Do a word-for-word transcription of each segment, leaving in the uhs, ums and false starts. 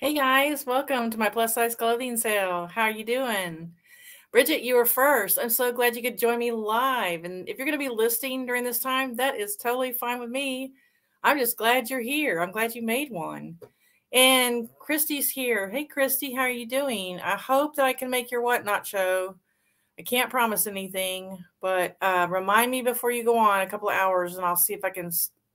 Hey guys, welcome to my plus size clothing sale. How are you doing? Bridget, you were first. I'm so glad you could join me live. And if you're going to be listing during this time, that is totally fine with me. I'm just glad you're here. I'm glad you made one. And Christy's here. Hey, Christy, how are you doing? I hope that I can make your Whatnot show. I can't promise anything, but uh, remind me before you go on a couple of hours, and I'll see if I can,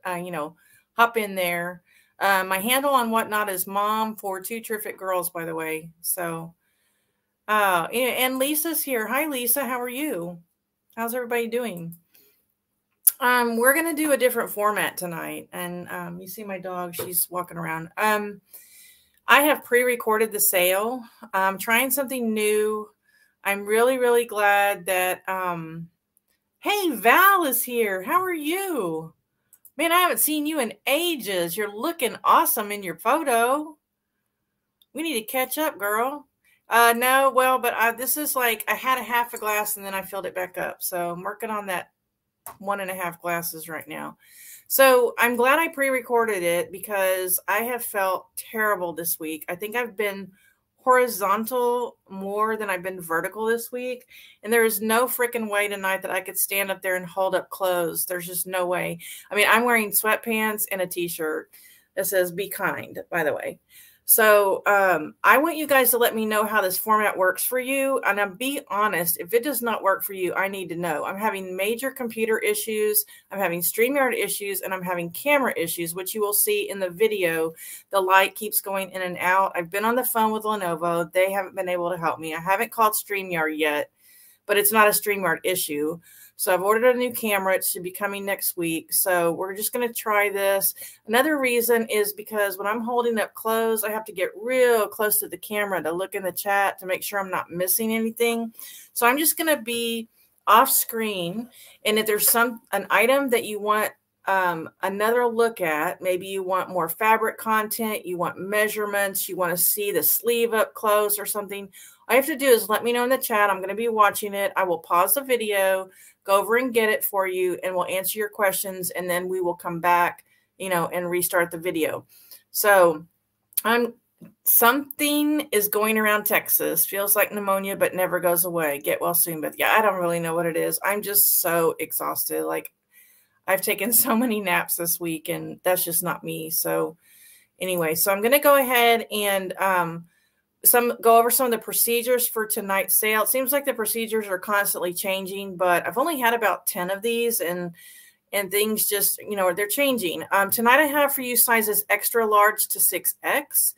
uh, you know, hop in there. Uh, my handle on Whatnot is Mom for Two Terrific Girls, by the way. So. Uh, and Lisa's here. Hi, Lisa. How are you? How's everybody doing? Um, we're going to do a different format tonight. And um, you see my dog. She's walking around. Um, I have pre-recorded the sale. I'm trying something new. I'm really, really glad that... Um, hey, Val is here. How are you? Man, I haven't seen you in ages. You're looking awesome in your photo. We need to catch up, girl. Uh, no, well, but I, this is like, I had a half a glass and then I filled it back up. So I'm working on that one and a half glasses right now. So I'm glad I pre-recorded it because I have felt terrible this week. I think I've been horizontal more than I've been vertical this week. And there is no freaking way tonight that I could stand up there and hold up clothes. There's just no way. I mean, I'm wearing sweatpants and a t-shirt that says be kind, by the way. So um, I want you guys to let me know how this format works for you. And I'll be honest, if it does not work for you, I need to know. I'm having major computer issues. I'm having StreamYard issues, and I'm having camera issues, which you will see in the video. The light keeps going in and out. I've been on the phone with Lenovo. They haven't been able to help me. I haven't called StreamYard yet, but it's not a StreamYard issue. So I've ordered a new camera. It should be coming next week. So we're just going to try this. Another reason is because when I'm holding up clothes, I have to get real close to the camera to look in the chat to make sure I'm not missing anything. So I'm just going to be off screen. And if there's some an item that you want um, another look at, maybe you want more fabric content, you want measurements, you want to see the sleeve up close or something, all you have to do is let me know in the chat. I'm going to be watching it. I will pause the video, go over and get it for you, and we'll answer your questions, and then we will come back, you know, and restart the video. So I'm, something is going around Texas. Feels like pneumonia, but never goes away. Get well soon. But yeah, I don't really know what it is. I'm just so exhausted. Like, I've taken so many naps this week, and that's just not me. So anyway, so I'm going to go ahead and um, some go over some of the procedures for tonight's sale. It seems like the procedures are constantly changing, but I've only had about ten of these, and and things just, you know, they're changing. Um, tonight I have for you sizes extra large to six X.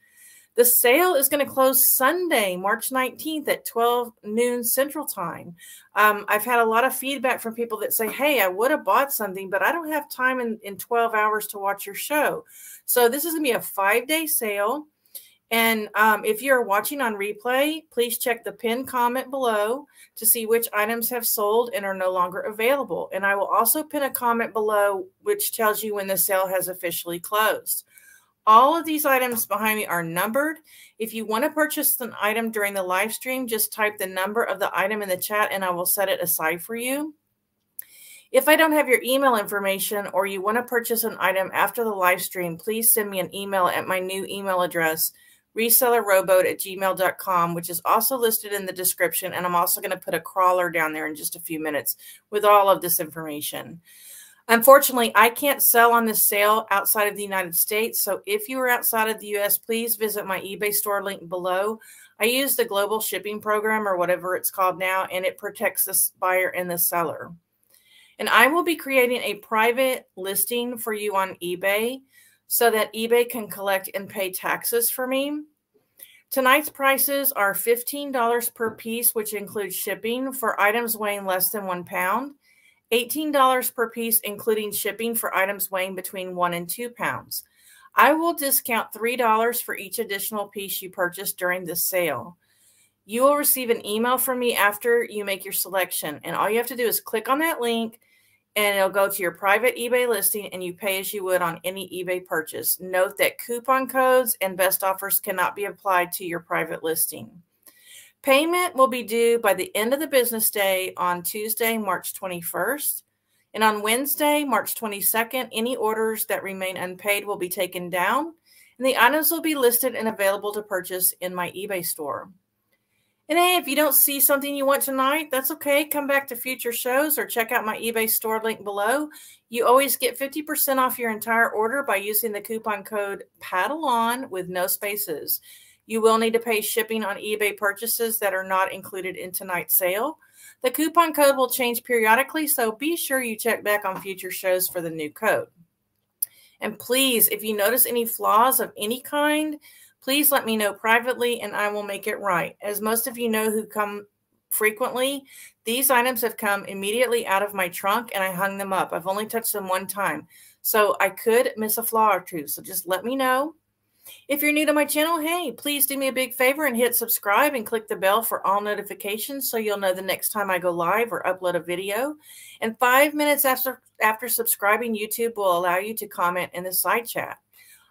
The sale is going to close Sunday, March nineteenth at twelve noon Central Time. Um, I've had a lot of feedback from people that say, hey, I would have bought something, but I don't have time in, in twelve hours to watch your show. So this is going to be a five-day sale. And um, if you're watching on replay, please check the pinned comment below to see which items have sold and are no longer available. And I will also pin a comment below which tells you when the sale has officially closed. All of these items behind me are numbered. If you want to purchase an item during the live stream, just type the number of the item in the chat and I will set it aside for you. If I don't have your email information or you want to purchase an item after the live stream, please send me an email at my new email address, reseller rowboat at gmail dot com, which is also listed in the description. And I'm also going to put a crawler down there in just a few minutes with all of this information. Unfortunately, I can't sell on this sale outside of the United States. So if you are outside of the U S, please visit my eBay store link below. I use the global shipping program or whatever it's called now, and it protects the buyer and the seller. And I will be creating a private listing for you on eBay, so that eBay can collect and pay taxes for me. Tonight's prices are fifteen dollars per piece, which includes shipping for items weighing less than one pound, eighteen dollars per piece, including shipping for items weighing between one and two pounds. I will discount three dollars for each additional piece you purchase during this sale. You will receive an email from me after you make your selection, and all you have to do is click on that link, and it'll go to your private eBay listing, and you pay as you would on any eBay purchase. Note that coupon codes and best offers cannot be applied to your private listing. Payment will be due by the end of the business day on Tuesday, March twenty-first. And on Wednesday, March twenty-second, any orders that remain unpaid will be taken down. and the items will be listed and available to purchase in my eBay store. And hey, if you don't see something you want tonight, that's okay. Come back to future shows or check out my eBay store link below. You always get fifty percent off your entire order by using the coupon code PADDLEON with no spaces. You will need to pay shipping on eBay purchases that are not included in tonight's sale. The coupon code will change periodically, so be sure you check back on future shows for the new code. And please, if you notice any flaws of any kind, please let me know privately and I will make it right. As most of you know who come frequently, these items have come immediately out of my trunk and I hung them up. I've only touched them one time, so I could miss a flaw or two. So just let me know. If you're new to my channel, hey, please do me a big favor and hit subscribe and click the bell for all notifications so you'll know the next time I go live or upload a video. And five minutes after, after subscribing, YouTube will allow you to comment in the side chat.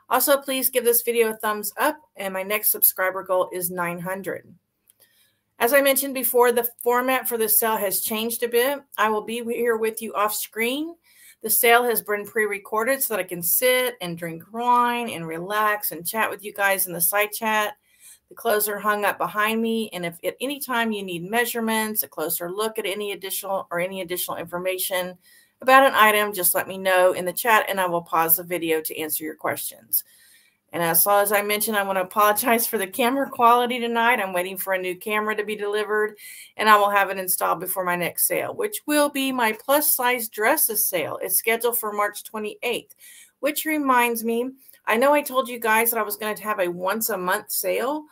Also, please give this video a thumbs up, and my next subscriber goal is nine hundred. As I mentioned before, the format for the sale has changed a bit. I will be here with you off screen. The sale has been pre-recorded so that I can sit and drink wine and relax and chat with you guys in the side chat. The clothes are hung up behind me, and if at any time you need measurements, a closer look at any additional or any additional information about an item, just let me know in the chat and I will pause the video to answer your questions. And as well as I mentioned, I want to apologize for the camera quality tonight. I'm waiting for a new camera to be delivered and I will have it installed before my next sale, which will be my plus size dresses sale. It's scheduled for March twenty-eighth, which reminds me, I know I told you guys that I was going to have a once a month sale.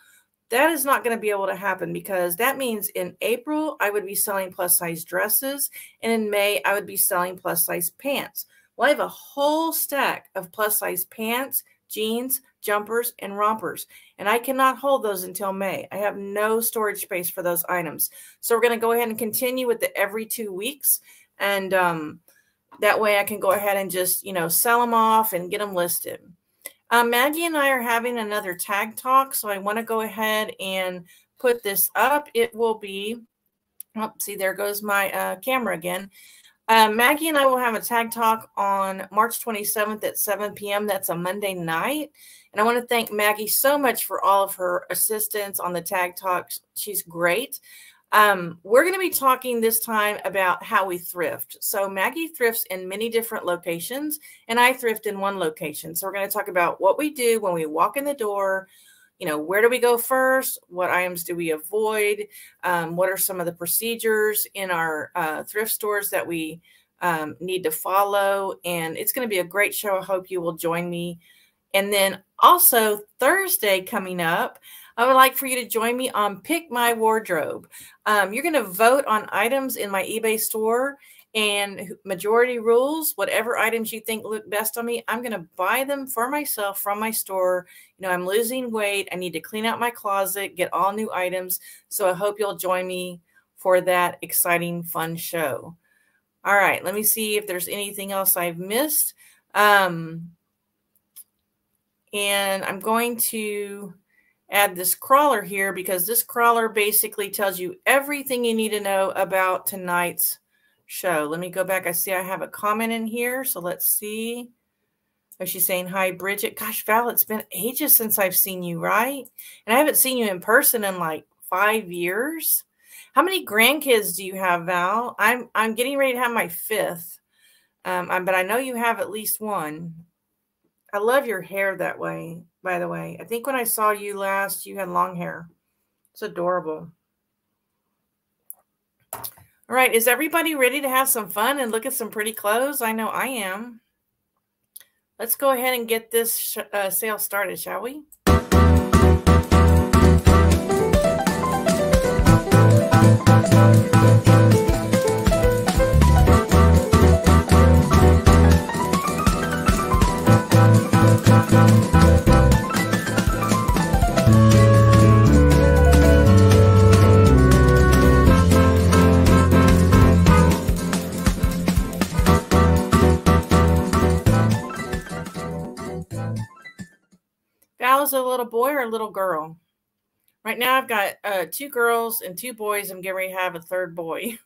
That is not going to be able to happen because that means in April, I would be selling plus size dresses. And in May, I would be selling plus size pants. Well, I have a whole stack of plus size pants, jeans, jumpers, and rompers. And I cannot hold those until May. I have no storage space for those items. So we're going to go ahead and continue with the every two weeks. And um, that way I can go ahead and just, you know, sell them off and get them listed. Um, Maggie and I are having another tag talk, so I want to go ahead and put this up. It will be, oh, see, there goes my uh, camera again. Uh, Maggie and I will have a tag talk on March twenty-seventh at seven p m That's a Monday night. And I want to thank Maggie so much for all of her assistance on the tag talks. She's great. Um, we're going to be talking this time about how we thrift. So Maggie thrifts in many different locations and I thrift in one location. So we're going to talk about what we do when we walk in the door. You know, where do we go first? What items do we avoid? Um, what are some of the procedures in our uh, thrift stores that we um, need to follow? And it's going to be a great show. I hope you will join me. And then also Thursday coming up, I would like for you to join me on Pick My Wardrobe. Um, you're going to vote on items in my eBay store and majority rules, whatever items you think look best on me, I'm going to buy them for myself from my store. You know, I'm losing weight. I need to clean out my closet, get all new items. So I hope you'll join me for that exciting, fun show. All right. Let me see if there's anything else I've missed. Um, and I'm going to add this crawler here because this crawler basically tells you everything you need to know about tonight's show. Let me go back. I see I have a comment in here. So let's see. Oh, she's saying, hi, Bridget. Gosh, Val, it's been ages since I've seen you, right? And I haven't seen you in person in like five years. How many grandkids do you have, Val? I'm, I'm getting ready to have my fifth, um, I'm, but I know you have at least one. I love your hair that way, by the way. I think when I saw you last, you had long hair. It's adorable. All right. Is everybody ready to have some fun and look at some pretty clothes? I know I am. Let's go ahead and get this sh uh, sale started, shall we? A little boy or a little girl? Right now I've got uh, two girls and two boys. I'm getting ready to have a third boy.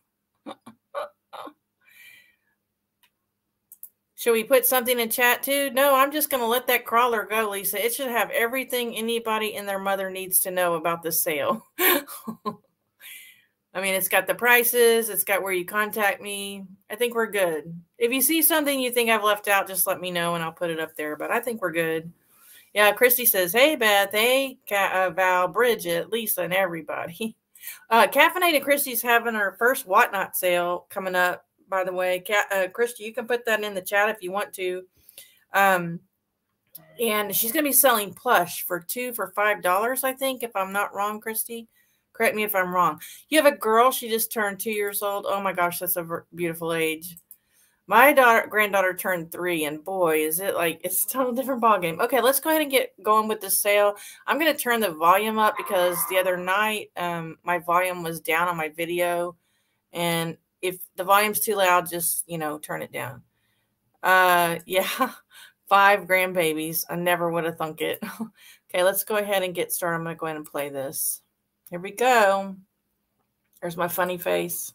Should we put something in chat too? No, I'm just going to let that crawler go, Lisa. It should have everything anybody and their mother needs to know about the sale. I mean, it's got the prices. It's got where you contact me. I think we're good. If you see something you think I've left out, just let me know and I'll put it up there. But I think we're good. Yeah, Christy says, hey, Beth. Hey, Ka uh, Val, Bridget, Lisa, and everybody. Uh, Caffeinated Christy's having her first Whatnot sale coming up, by the way. Cat, uh, Christy, you can put that in the chat if you want to. Um, and she's going to be selling plush for two for five dollars, I think, if I'm not wrong, Christy. Correct me if I'm wrong. You have a girl. She just turned two years old. Oh, my gosh. That's a beautiful age. My daughter, granddaughter turned three, and boy, is it like it's a total different ballgame. Okay, let's go ahead and get going with the sale. I'm going to turn the volume up because the other night um, my volume was down on my video. And if the volume's too loud, just, you know, turn it down. Uh, yeah, five grandbabies. I never would have thunk it. Okay, let's go ahead and get started. I'm going to go ahead and play this. Here we go. There's my funny face.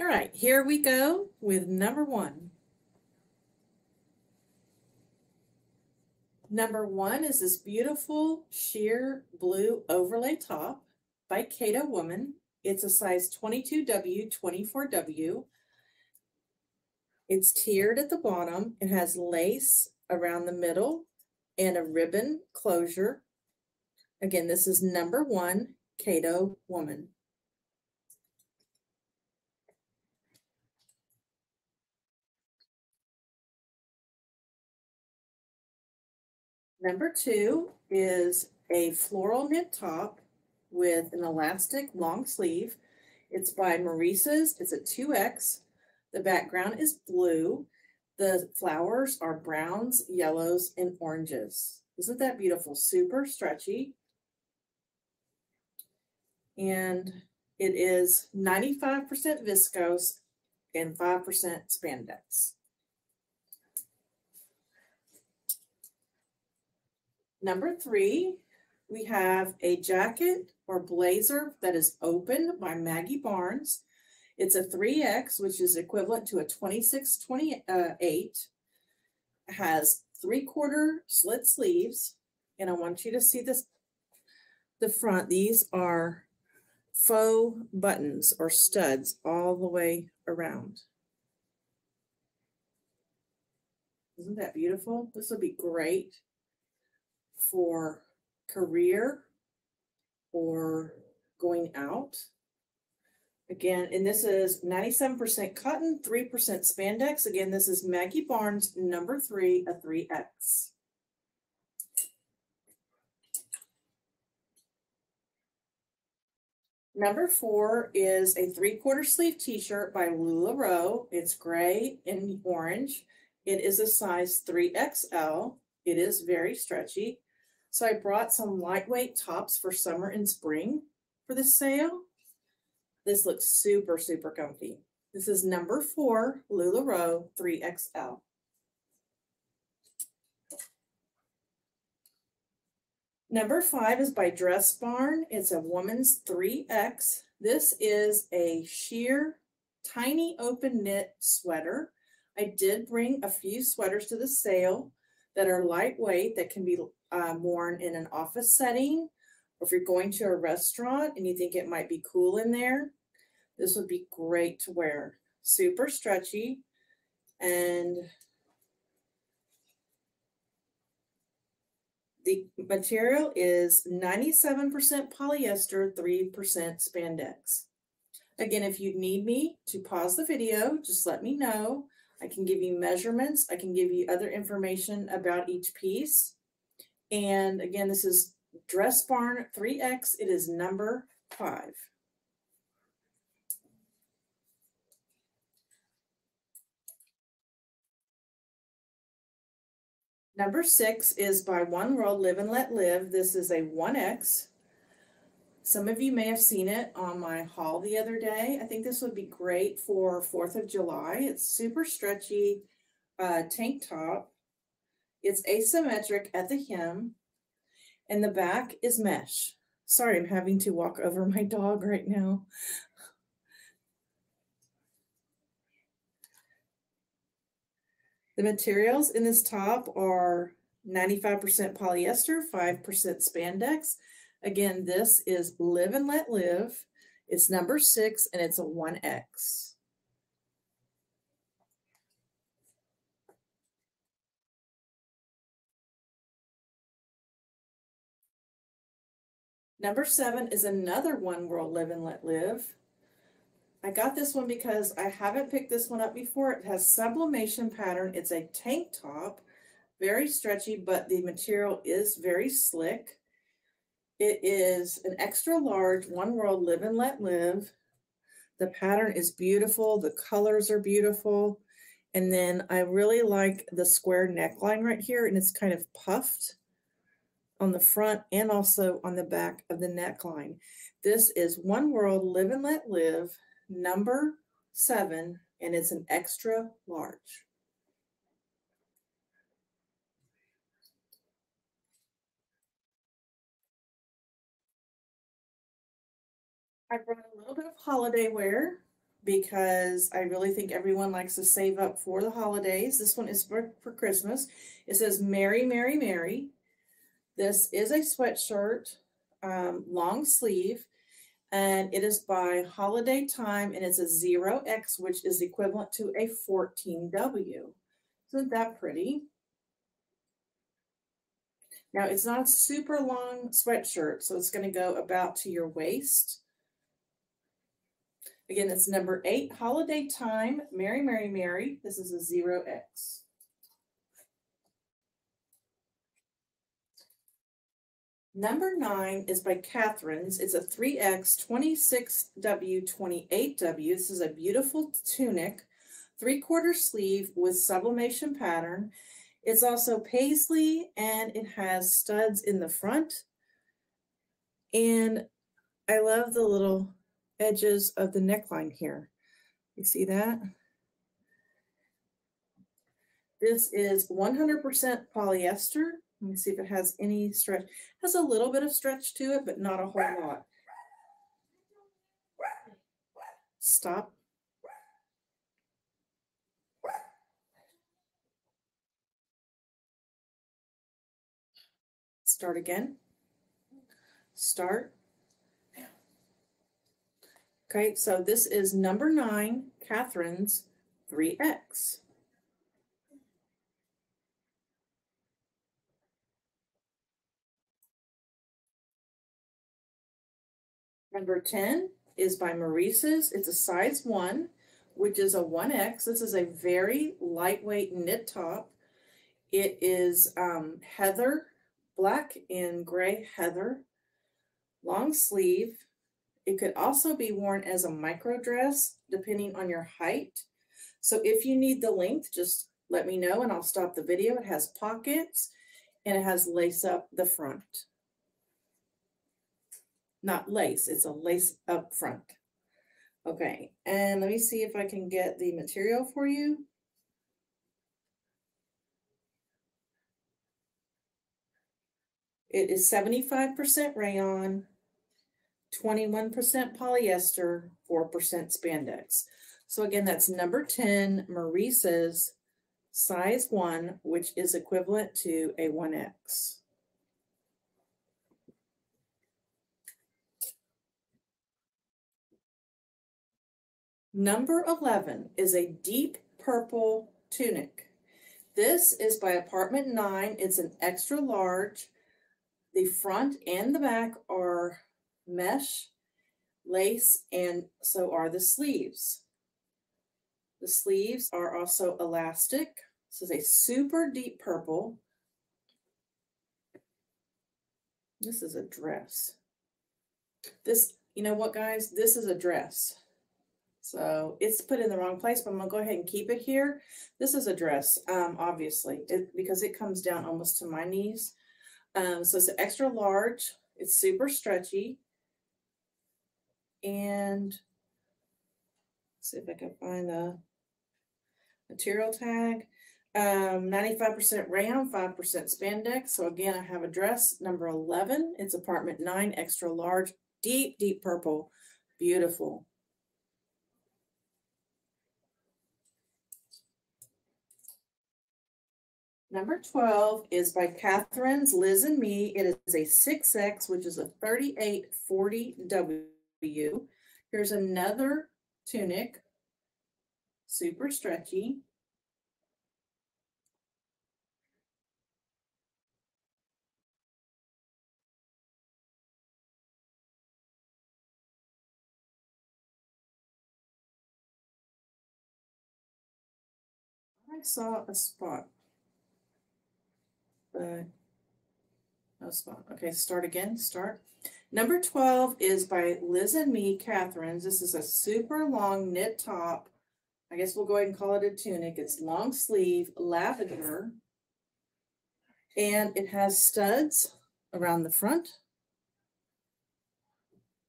All right, here we go with number one. Number one is this beautiful sheer blue overlay top by Cato Woman. It's a size twenty-two W, twenty-four W. It's tiered at the bottom. It has lace around the middle and a ribbon closure. Again, this is number one, Cato Woman. Number two is a floral knit top with an elastic long sleeve. It's by Maurices. It's a two X. The background is blue. The flowers are browns, yellows, and oranges. Isn't that beautiful? Super stretchy. And it is ninety-five percent viscose and five percent spandex. Number three, we have a jacket or blazer that is open by Maggie Barnes. It's a three X, which is equivalent to a twenty-six twenty-eight. It has three-quarter slit sleeves. And I want you to see this, the front. These are faux buttons or studs all the way around. Isn't that beautiful? This would be great for career or going out. Again, and this is ninety-seven percent cotton, three percent spandex. Again, this is Maggie Barnes, number three, a three X. Number four is a three-quarter sleeve t-shirt by LulaRoe. It's gray and orange. It is a size three X L. It is very stretchy. So I brought some lightweight tops for summer and spring for the sale. This looks super, super comfy. This is number four, LulaRoe three X L. Number five is by Dress Barn. It's a woman's three X. This is a sheer, tiny open knit sweater. I did bring a few sweaters to the sale that are lightweight that can be uh, worn in an office setting, or if you're going to a restaurant and you think it might be cool in there, this would be great to wear. Super stretchy, and the material is ninety-seven percent polyester, three percent spandex. Again, if you need me to pause the video, just let me know. I can give you measurements. I can give you other information about each piece. And again, this is Dress Barn three X. It is number five. Number six is by One World, Live and Let Live. This is a one X. Some of you may have seen it on my haul the other day. I think this would be great for fourth of July. It's super stretchy uh, tank top. It's asymmetric at the hem, and the back is mesh. Sorry, I'm having to walk over my dog right now. The materials in this top are ninety-five percent polyester, five percent spandex. Again, this is Live and Let Live. It's number six, and it's a one X. Number seven is another One World Live and Let Live. I got this one because I haven't picked this one up before. It has sublimation pattern. It's a tank top, very stretchy, but the material is very slick. It is an extra large One World Live and Let Live. The pattern is beautiful. The colors are beautiful. And then I really like the square neckline right here, and it's kind of puffed on the front and also on the back of the neckline. This is One World Live and Let Live, number seven, and it's an extra large. I brought a little bit of holiday wear because I really think everyone likes to save up for the holidays. This one is for, for Christmas. It says, Merry, Merry, Merry. This is a sweatshirt, um, long sleeve, and it is by Holiday Time, and it's a zero X, which is equivalent to a fourteen W. Isn't that pretty? Now, it's not a super long sweatshirt, so it's going to go about to your waist. Again, it's number eight, Holiday Time, Merry, Merry, Merry. This is a zero X. Number nine is by Catherine's. It's a three X, twenty-six W, twenty-eight W. This is a beautiful tunic, three-quarter sleeve with sublimation pattern. It's also paisley, and it has studs in the front. And I love the little edges of the neckline here. You see that? This is one hundred percent polyester. Let me see if it has any stretch. It has a little bit of stretch to it, but not a whole lot. Stop. Start again. Start. Okay, so this is number nine, Catherine's three X. Number ten is by Maurices. It's a size one, which is a one X. This is a very lightweight knit top. It is um, heather, black and gray heather, long sleeve. It could also be worn as a micro dress, depending on your height. So if you need the length, just let me know and I'll stop the video. It has pockets and it has lace up the front. Not lace, it's a lace up front. Okay, and let me see if I can get the material for you. It is seventy-five percent rayon, twenty-one percent polyester, four percent spandex. So again, that's number ten, Maurice's size one, which is equivalent to a one X. Number eleven is a deep purple tunic. This is by Apartment nine. It's an extra large. The front and the back are mesh, lace, and so are the sleeves. The sleeves are also elastic. This is a super deep purple. This is a dress. This, you know what, guys? This is a dress. So it's put in the wrong place, but I'm gonna go ahead and keep it here. This is a dress, um, obviously, it, because it comes down almost to my knees. Um, so it's an extra large, it's super stretchy. And let's see if I can find the material tag. Um, ninety-five percent rayon, five percent spandex. So again, I have a dress, number eleven. It's Apartment nine, extra large, deep, deep purple, beautiful. Number twelve is by Catherine's, Liz and Me. It is a six X, which is a thirty-eight forty W. Here's another tunic, super stretchy. I saw a spot, but no spot. Okay, start again, start. Number twelve is by Liz and Me, Catherine's. This is a super long knit top. I guess we'll go ahead and call it a tunic. It's long sleeve, lavender, and it has studs around the front.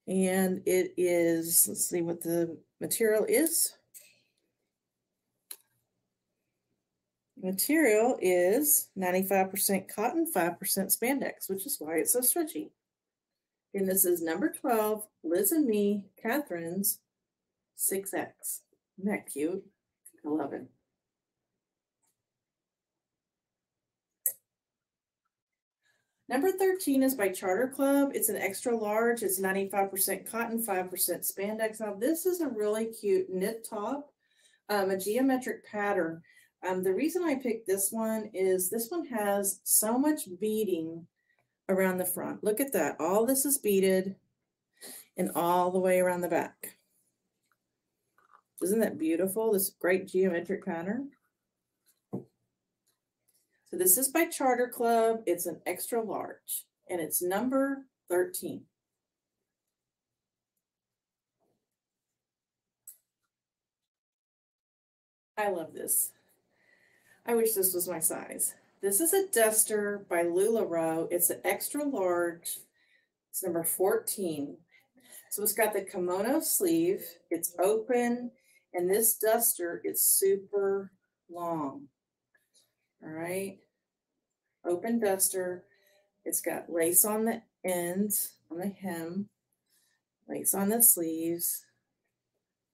And it is, let's see what the material is. Material is ninety-five percent cotton, five percent spandex, which is why it's so stretchy. And this is number twelve, Liz and Me, Catherine's, six X. Isn't that cute? I love it. Number thirteen is by Charter Club. It's an extra large. It's ninety-five percent cotton, five percent spandex. Now, this is a really cute knit top, um, a geometric pattern. Um, the reason I picked this one is this one has so much beading around the front. Look at that. All this is beaded and all the way around the back. Isn't that beautiful? This great geometric pattern. So this is by Charter Club. It's an extra large and it's number thirteen. I love this. I wish this was my size. This is a duster by LulaRoe. It's an extra large. It's number fourteen. So it's got the kimono sleeve. It's open. And this duster is super long. All right. Open duster. It's got lace on the ends, on the hem, lace on the sleeves.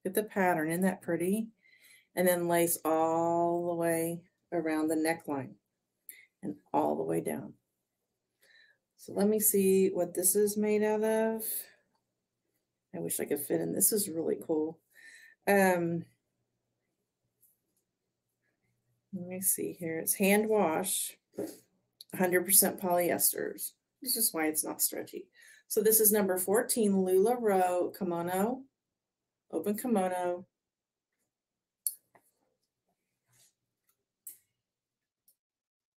Look at the pattern. Isn't that pretty? And then lace all the way around the neckline and all the way down. So let me see what this is made out of. I wish I could fit in. This is really cool. Um, let me see here. It's hand wash, one hundred percent polyesters. This is why it's not stretchy. So this is number fourteen, LulaRoe kimono, open kimono.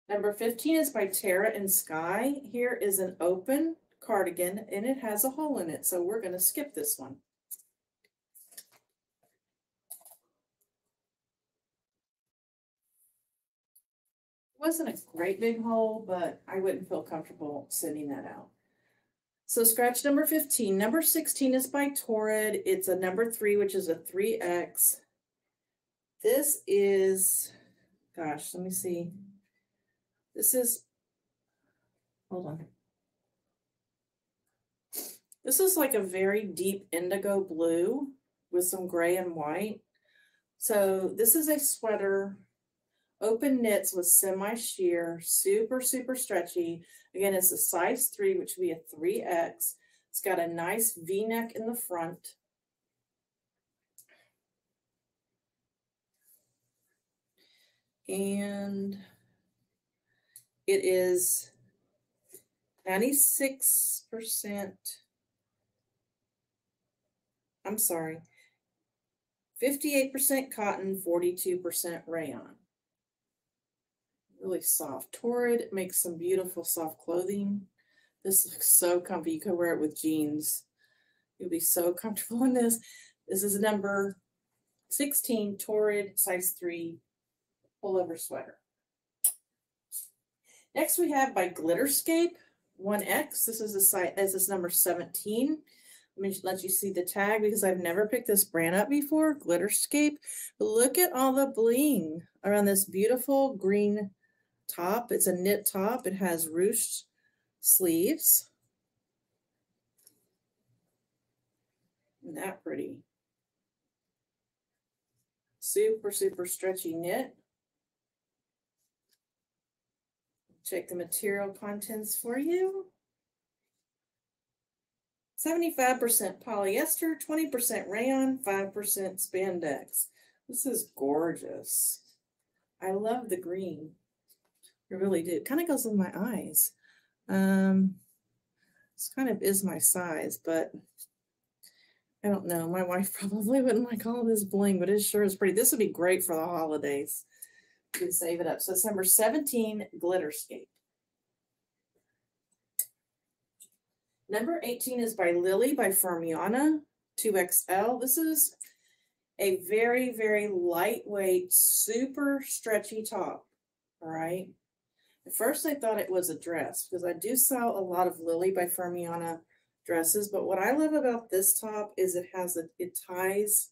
Number fifteen is by Tara and Sky. Here is an open cardigan and it has a hole in it. So we're going to skip this one. It wasn't a great big hole, but I wouldn't feel comfortable sending that out. So scratch number fifteen. Number sixteen is by Torrid. It's a number three, which is a three X. This is, gosh, let me see. This is, hold on. This is like a very deep indigo blue with some gray and white. So this is a sweater, open knits with semi-sheer, super, super stretchy. Again, it's a size three, which would be a three X. It's got a nice V-neck in the front. And it is ninety-six percent, I'm sorry, fifty-eight percent cotton, forty-two percent rayon. Really soft. Torrid makes some beautiful soft clothing. This looks so comfy. You could wear it with jeans. You'll be so comfortable in this. This is number sixteen, Torrid, size three, pullover sweater. Next we have by Glitterscape, one X. This is the size, this is number seventeen. Let me let you see the tag because I've never picked this brand up before, Glitterscape. But look at all the bling around this beautiful green top. It's a knit top. It has ruched sleeves. Isn't that pretty? Super, super stretchy knit. check the material contents for you. seventy-five percent polyester, twenty percent rayon, five percent spandex. This is gorgeous. I love the green. I really do. It kind of goes with my eyes. Um, this kind of is my size, but I don't know. My wife probably wouldn't like all this bling, but it sure is pretty. This would be great for the holidays. You can save it up. So it's number seventeen, Glitterscape. Number eighteen is by Lily by Firmiana, two X L. This is a very, very lightweight, super stretchy top, all right? At first, I thought it was a dress because I do sell a lot of Lily by Firmiana dresses, but what I love about this top is it has a, it ties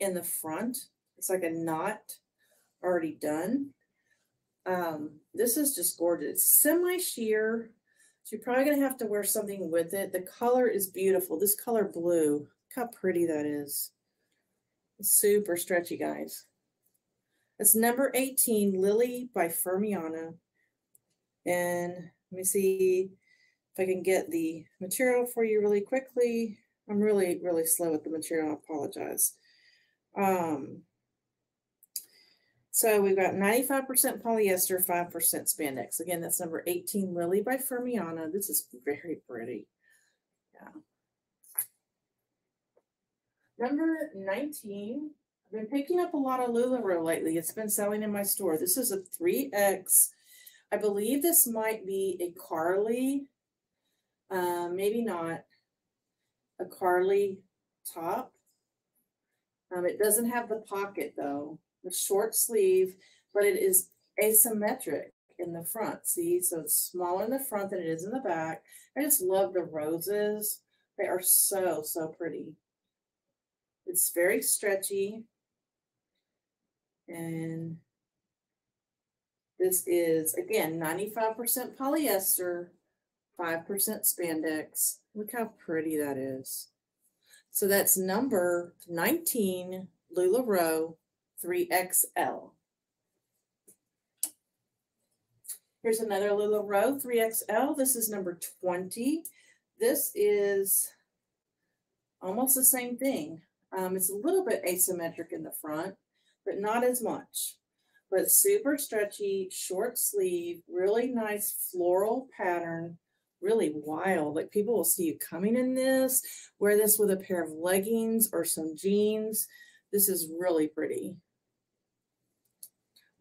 in the front. It's like a knot already done. Um, this is just gorgeous. Semi-sheer. So you're probably going to have to wear something with it. The color is beautiful. This color blue, look how pretty that is. It's super stretchy, guys. That's number eighteen, Lily by Firmiana. And let me see if I can get the material for you really quickly. I'm really, really slow with the material. I apologize. Um, So we've got ninety-five percent polyester, five percent spandex. Again, that's number eighteen, Lily by Firmiana. This is very pretty. Yeah. Number nineteen, I've been picking up a lot of LulaRoe lately. It's been selling in my store. This is a three X. I believe this might be a Carly, uh, maybe not, a Carly top. Um, it doesn't have the pocket though. The short sleeve, but it is asymmetric in the front. See, so it's smaller in the front than it is in the back. I just love the roses. They are so, so pretty. It's very stretchy. And this is, again, ninety-five percent polyester, five percent spandex. Look how pretty that is. So that's number nineteen, LulaRoe. three X L. Here's another LulaRoe three X L. This is number twenty. This is almost the same thing. Um, it's a little bit asymmetric in the front, but not as much. But super stretchy, short sleeve, really nice floral pattern, really wild. Like people will see you coming in this, wear this with a pair of leggings or some jeans. This is really pretty.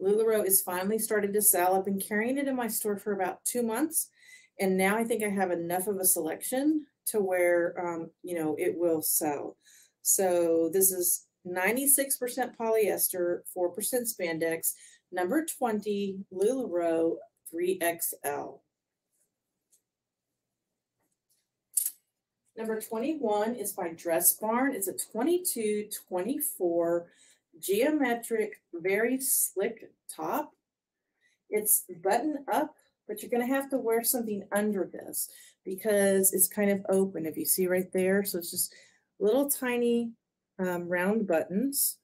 LulaRoe is finally starting to sell. I've been carrying it in my store for about two months, and now I think I have enough of a selection to where, um, you know, it will sell. So this is ninety-six percent polyester, four percent spandex, number twenty, LulaRoe three X L. Number twenty-one is by Dress Barn. It's a twenty-two twenty-four geometric, very slick top. It's button up, but you're going to have to wear something under this because it's kind of open, if you see right there. So it's just little tiny um, round buttons.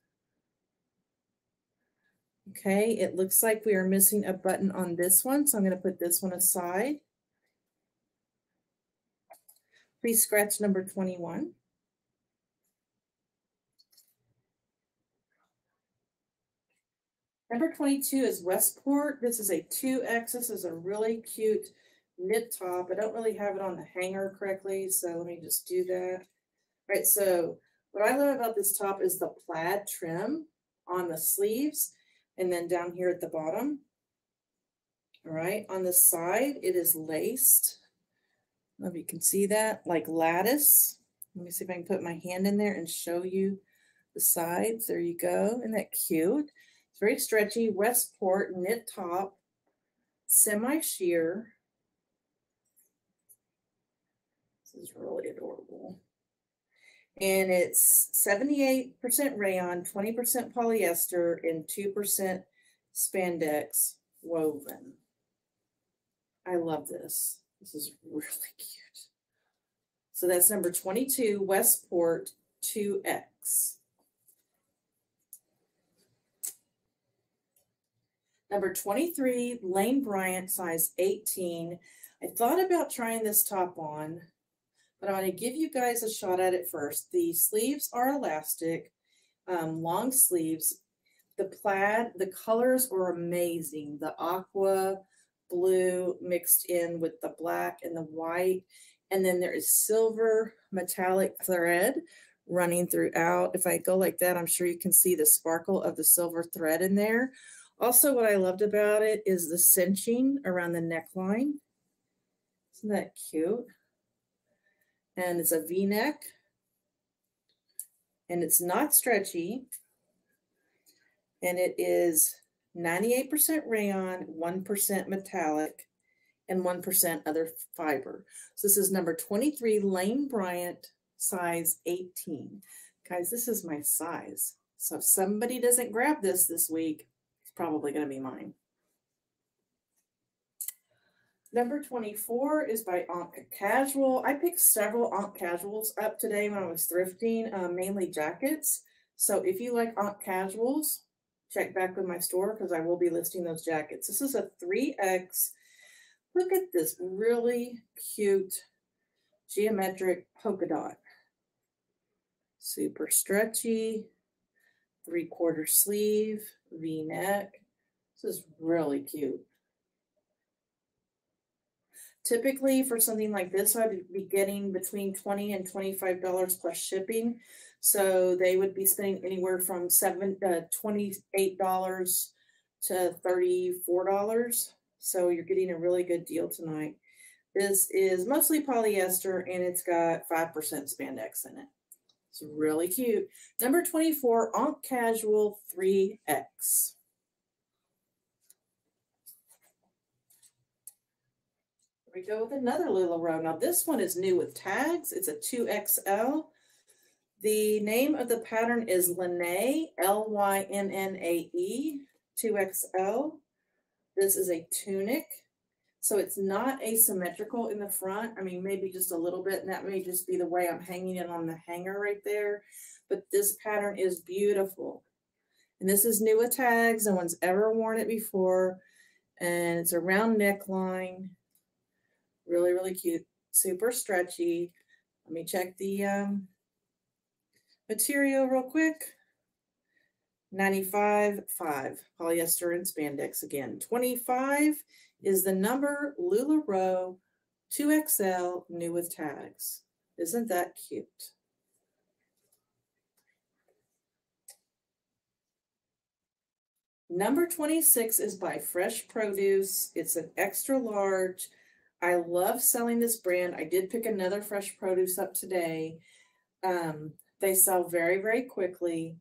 Okay, it looks like we are missing a button on this one, so I'm going to put this one aside. Please scratch number twenty-one. Number twenty-two is Westport. This is a two X. This is a really cute knit top. I don't really have it on the hanger correctly, so let me just do that. All right, so what I love about this top is the plaid trim on the sleeves and then down here at the bottom. All right, on the side, it is laced. I don't know if you can see that, like lattice. Let me see if I can put my hand in there and show you the sides. There you go. Isn't that cute? It's very stretchy. Westport knit top, semi-sheer. This is really adorable. And it's seventy-eight percent rayon, twenty percent polyester, and two percent spandex woven. I love this. This is really cute. So that's number twenty-two, Westport two X. number twenty-three, Lane Bryant, size eighteen. I thought about trying this top on, but I'm going to give you guys a shot at it first. The sleeves are elastic, um, long sleeves. The plaid, the colors are amazing. The aqua blue mixed in with the black and the white. And then there is silver metallic thread running throughout. If I go like that, I'm sure you can see the sparkle of the silver thread in there. Also, what I loved about it is the cinching around the neckline. Isn't that cute? And it's a V-neck. And it's not stretchy. And it is ninety-eight percent rayon, one percent metallic, and one percent other fiber. So this is number twenty-three, Lane Bryant, size eighteen. Guys, this is my size. So if somebody doesn't grab this this week, it's probably going to be mine. Number twenty-four is by Onk Casual. I picked several Onk Casuals up today when I was thrifting, uh, mainly jackets. So if you like Onk Casuals, check back with my store because I will be listing those jackets. This is a three X. Look at this really cute geometric polka dot. Super stretchy, three-quarter sleeve, V-neck. This is really cute. Typically for something like this, I'd be getting between twenty dollars and twenty-five dollars plus shipping. So they would be spending anywhere from seven uh, twenty-eight dollars to thirty-four dollars. So you're getting a really good deal tonight. This is mostly polyester and it's got five percent spandex in it. It's really cute. Number twenty-four, Onk Casual three X. We go with another LulaRoe. Now this one is new with tags. It's a two X L. The name of the pattern is Linnae, L Y N N A E, two X L. This is a tunic. So it's not asymmetrical in the front. I mean, maybe just a little bit, and that may just be the way I'm hanging it on the hanger right there. But this pattern is beautiful. And this is new with tags. No one's ever worn it before. And it's a round neckline. Really, really cute, super stretchy. Let me check the um, material real quick. ninety-five point five polyester and spandex again. twenty-five is the number, LulaRoe, two X L, new with tags. Isn't that cute? Number twenty-six is by Fresh Produce. It's an extra large. I love selling this brand. I did pick another Fresh Produce up today. Um, they sell very, very quickly.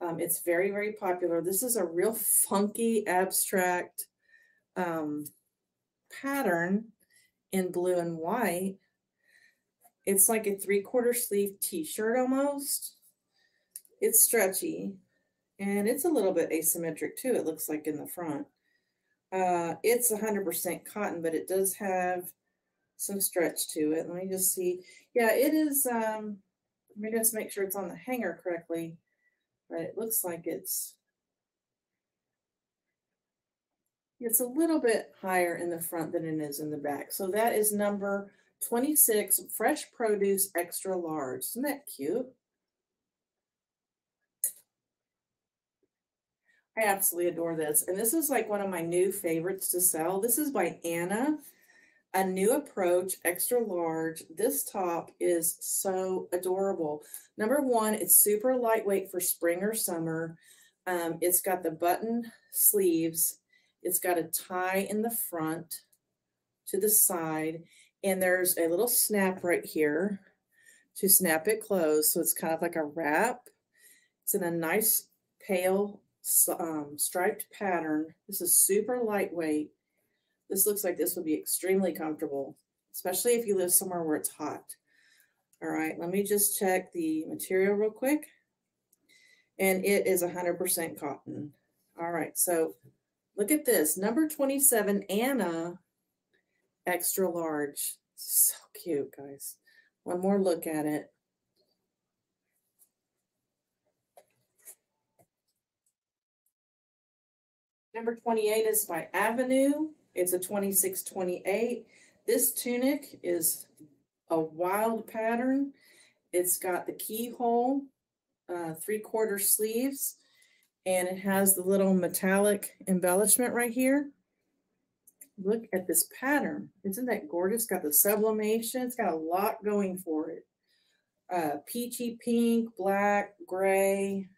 Um, it's very, very popular. This is a real funky, abstract um, pattern in blue and white. It's like a three-quarter sleeve t-shirt almost. It's stretchy, and it's a little bit asymmetric too, it looks like, in the front. Uh, it's one hundred percent cotton, but it does have some stretch to it. Let me just see. Yeah, it is. Um, let me just make sure it's on the hanger correctly. But it looks like it's it's a little bit higher in the front than it is in the back. So that is number twenty-six, Fresh Produce Extra Large. Isn't that cute? I absolutely adore this. And this is like one of my new favorites to sell. This is by Anna, a new approach, extra large. This top is so adorable. Number one, it's super lightweight for spring or summer. Um, it's got the button sleeves. It's got a tie in the front to the side. And there's a little snap right here to snap it closed. So it's kind of like a wrap. It's in a nice pale Um, striped pattern. This is super lightweight. This looks like this would be extremely comfortable, especially if you live somewhere where it's hot. All right, let me just check the material real quick. And it is one hundred percent cotton. All right, so look at this. Number twenty-seven, Anna, extra large. So cute, guys. One more look at it. Number twenty-eight is by Avenue. It's a twenty-six twenty-eight. This tunic is a wild pattern. It's got the keyhole, uh, three-quarter sleeves, and it has the little metallic embellishment right here. Look at this pattern. Isn't that gorgeous? It's got the sublimation. It's got a lot going for it. Uh, peachy pink, black, gray,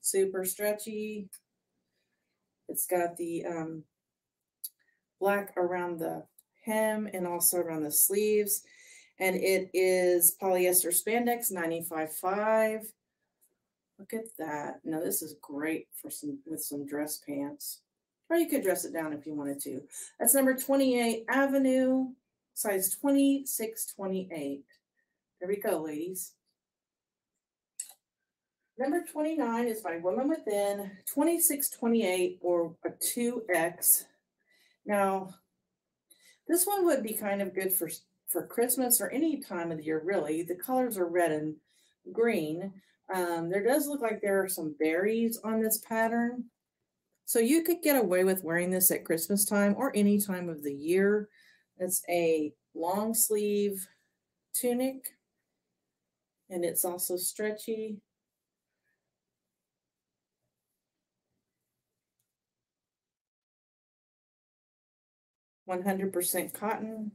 super stretchy. It's got the um, black around the hem and also around the sleeves. And it is polyester spandex, ninety-five point five. Look at that. Now this is great for some with some dress pants. Or you could dress it down if you wanted to. That's number twenty-eight, Avenue, size twenty-six twenty-eight. There we go, ladies. Number twenty-nine is by Woman Within, twenty-six twenty-eight, or a two X. Now, this one would be kind of good for, for Christmas or any time of the year, really. The colors are red and green. Um, there does look like there are some berries on this pattern. So you could get away with wearing this at Christmas time or any time of the year. It's a long sleeve tunic, and it's also stretchy. one hundred percent cotton,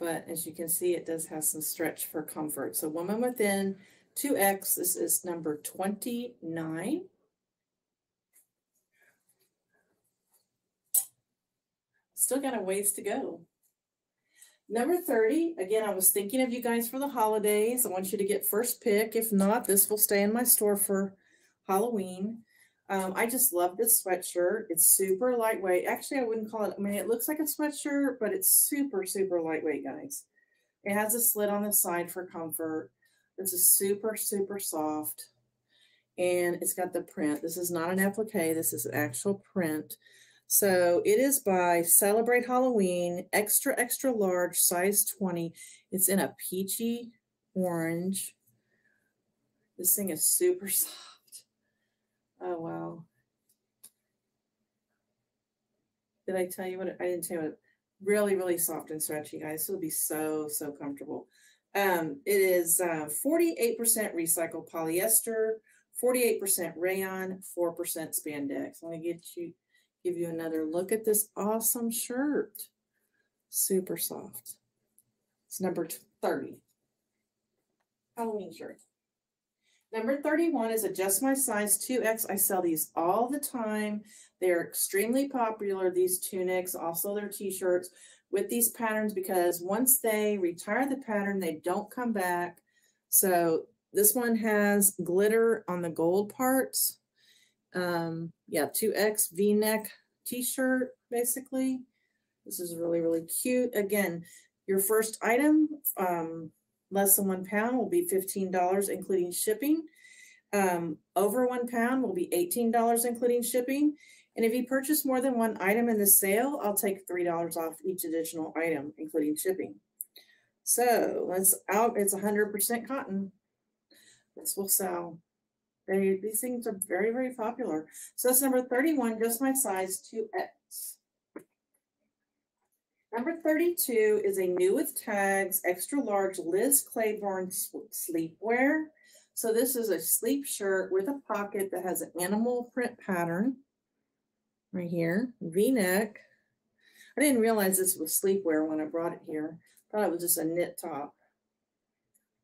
but as you can see, it does have some stretch for comfort. So Woman Within two X, this is number twenty-nine. Still got a ways to go. Number thirty, again, I was thinking of you guys for the holidays. I want you to get first pick. If not, this will stay in my store for Halloween. Um, I just love this sweatshirt. It's super lightweight. Actually, I wouldn't call it, I mean, it looks like a sweatshirt, but it's super, super lightweight, guys. It has a slit on the side for comfort. This is super, super soft. And it's got the print. This is not an applique. This is an actual print. So it is by Celebrate Halloween, extra, extra large, size twenty. It's in a peachy orange. This thing is super soft. Oh, wow. Did I tell you what? It, I didn't tell you what. It, really, really soft and stretchy, guys. It'll be so, so comfortable. Um, it is uh, forty-eight percent recycled polyester, forty-eight percent rayon, four percent spandex. Let me get you. Give you another look at this awesome shirt. Super soft. It's number thirty. Halloween shirt. Number thirty-one is a Just My Size two X. I sell these all the time. They're extremely popular, these tunics, also their t-shirts with these patterns, because once they retire the pattern, they don't come back. So this one has glitter on the gold parts. Um, yeah, two X V-neck t-shirt, basically. This is really, really cute. Again, your first item, um, less than one pound, will be fifteen dollars, including shipping. Um, over one pound will be eighteen dollars, including shipping. And if you purchase more than one item in the sale, I'll take three dollars off each additional item, including shipping. So let's out, it's one hundred percent cotton. This will sell. They, these things are very, very popular. So that's number thirty-one, Just My Size two X. Number thirty-two is a new with tags, extra large Liz Claiborne sleepwear. So this is a sleep shirt with a pocket that has an animal print pattern right here, V-neck. I didn't realize this was sleepwear when I brought it here. I thought it was just a knit top.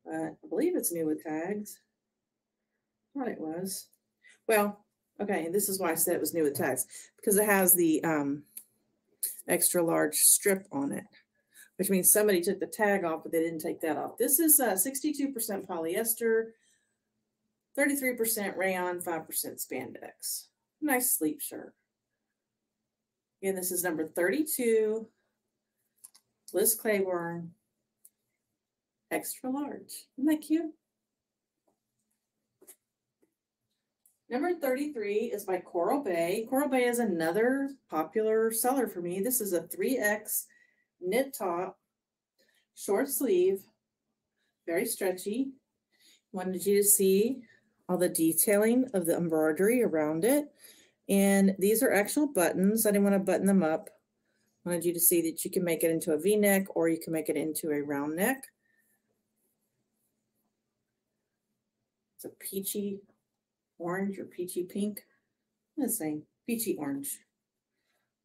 But uh, I believe it's new with tags. What it was. Well, okay, and this is why I said it was new with tags, because it has the um, extra large strip on it, which means somebody took the tag off, but they didn't take that off. This is uh, sixty-two percent polyester, thirty-three percent rayon, five percent spandex. Nice sleep shirt. Again, this is number thirty-two, Liz Claiborne, extra large. Isn't that cute? Number thirty-three is by Coral Bay. Coral Bay is another popular seller for me. This is a three X knit top, short sleeve, very stretchy. Wanted you to see all the detailing of the embroidery around it. And these are actual buttons. I didn't want to button them up. I wanted you to see that you can make it into a V-neck or you can make it into a round neck. It's a peachy orange or peachy pink. I'm saying peachy orange.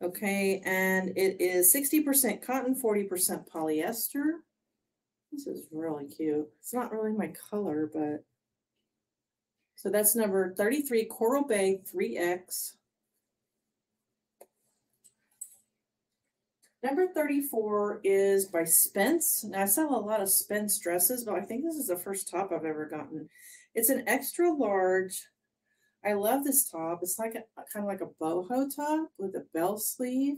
Okay, and it is sixty percent cotton, forty percent polyester. This is really cute. It's not really my color, but... So that's number thirty-three, Coral Bay three X. Number thirty-four is by Spence. Now, I sell a lot of Spence dresses, but I think this is the first top I've ever gotten. It's an extra large. I love this top. It's like a, kind of like a boho top with a bell sleeve.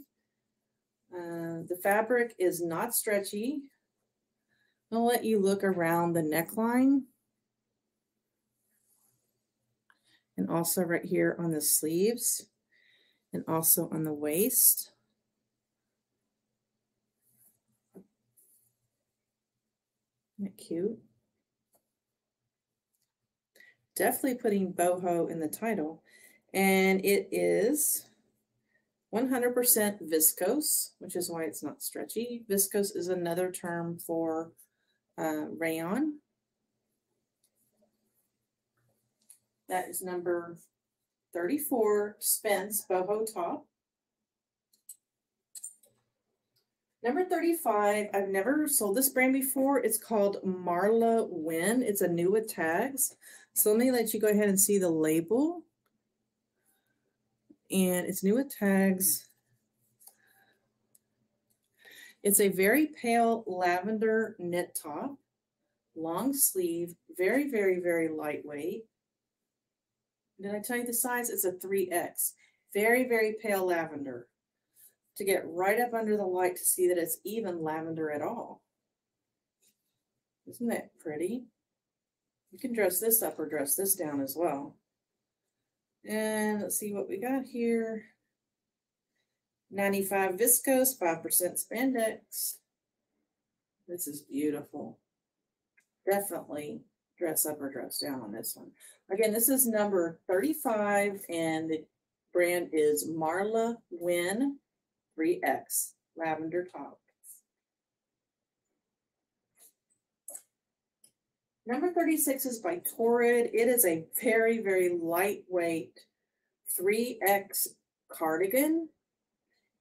Uh, the fabric is not stretchy. I'll let you look around the neckline. And also right here on the sleeves and also on the waist. Isn't that cute? Definitely putting boho in the title. And it is one hundred percent viscose, which is why it's not stretchy. Viscose is another term for uh, rayon. That is number thirty-four, Spence boho top. Number thirty-five, I've never sold this brand before. It's called Marla Wynn. It's a new with tags. So let me let you go ahead and see the label. And it's new with tags. It's a very pale lavender knit top, long sleeve, very, very, very lightweight. Did I tell you the size? It's a three X, very, very pale lavender. To get right up under the light to see that it's even lavender at all. Isn't that pretty? You can dress this up or dress this down as well. And let's see what we got here. ninety-five viscose, five percent spandex. This is beautiful. Definitely dress up or dress down on this one. Again, this is number thirty-five, and the brand is Marla Wynn three X lavender top. Number thirty-six is by Torrid. It is a very, very lightweight three X cardigan,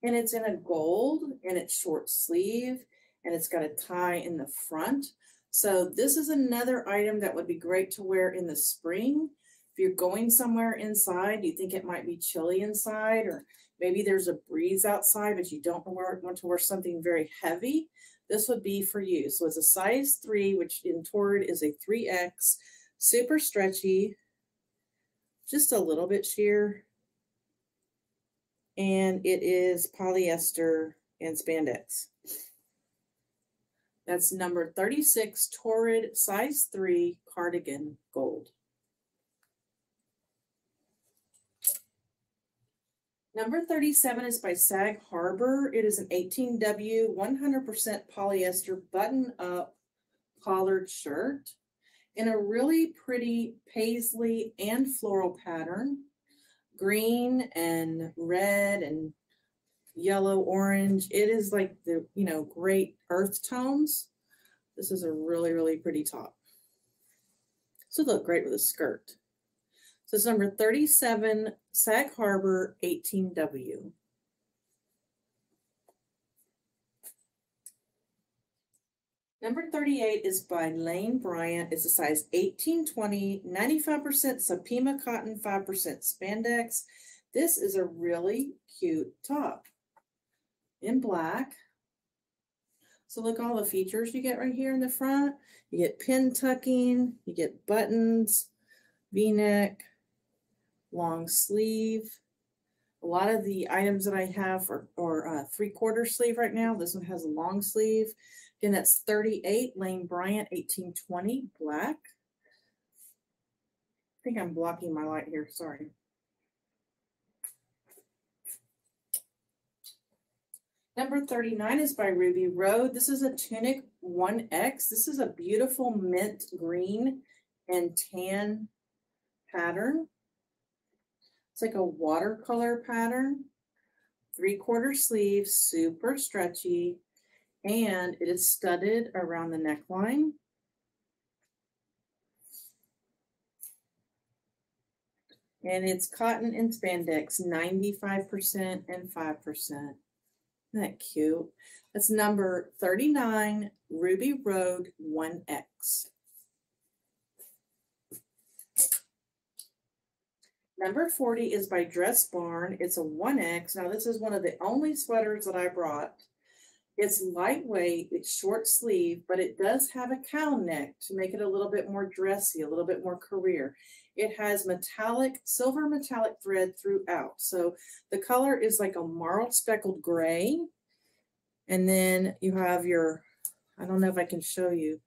and it's in a gold, and it's short sleeve, and it's got a tie in the front. So this is another item that would be great to wear in the spring. If you're going somewhere inside, you think it might be chilly inside, or maybe there's a breeze outside, but you don't want to wear something very heavy, this would be for you. So it's a size three, which in Torrid is a three X, super stretchy, just a little bit sheer, and it is polyester and spandex. That's number thirty-six, Torrid, size three, cardigan, gold. Number thirty-seven is by Sag Harbor. It is an eighteen W, one hundred percent polyester button-up collared shirt in a really pretty paisley and floral pattern, green and red and yellow, orange. It is like the, you know, great earth tones. This is a really, really pretty top. So look great with a skirt. So it's number thirty-seven, Sag Harbor, eighteen W. Number thirty-eight is by Lane Bryant. It's a size eighteen twenty, ninety-five percent Supima cotton, five percent spandex. This is a really cute top in black. So look, all the features you get right here in the front. You get pin tucking, you get buttons, V-neck, long sleeve. A lot of the items that I have are, are uh, three-quarter sleeve right now. This one has a long sleeve. Again, that's thirty-eight, Lane Bryant, eighteen twenty, black. I think I'm blocking my light here, sorry. Number thirty-nine is by Ruby Road. This is a tunic one X. This is a beautiful mint green and tan pattern. It's like a watercolor pattern, three quarter sleeve, super stretchy, and it is studded around the neckline. And it's cotton and spandex, ninety-five percent and five percent. Isn't that cute? That's number thirty-nine, Ruby Road one X. Number forty is by Dress Barn. It's a one X. Now, this is one of the only sweaters that I brought. It's lightweight, it's short sleeve, but it does have a cowl neck to make it a little bit more dressy, a little bit more career. It has metallic, silver metallic thread throughout. So the color is like a marl speckled gray. And then you have your, I don't know if I can show you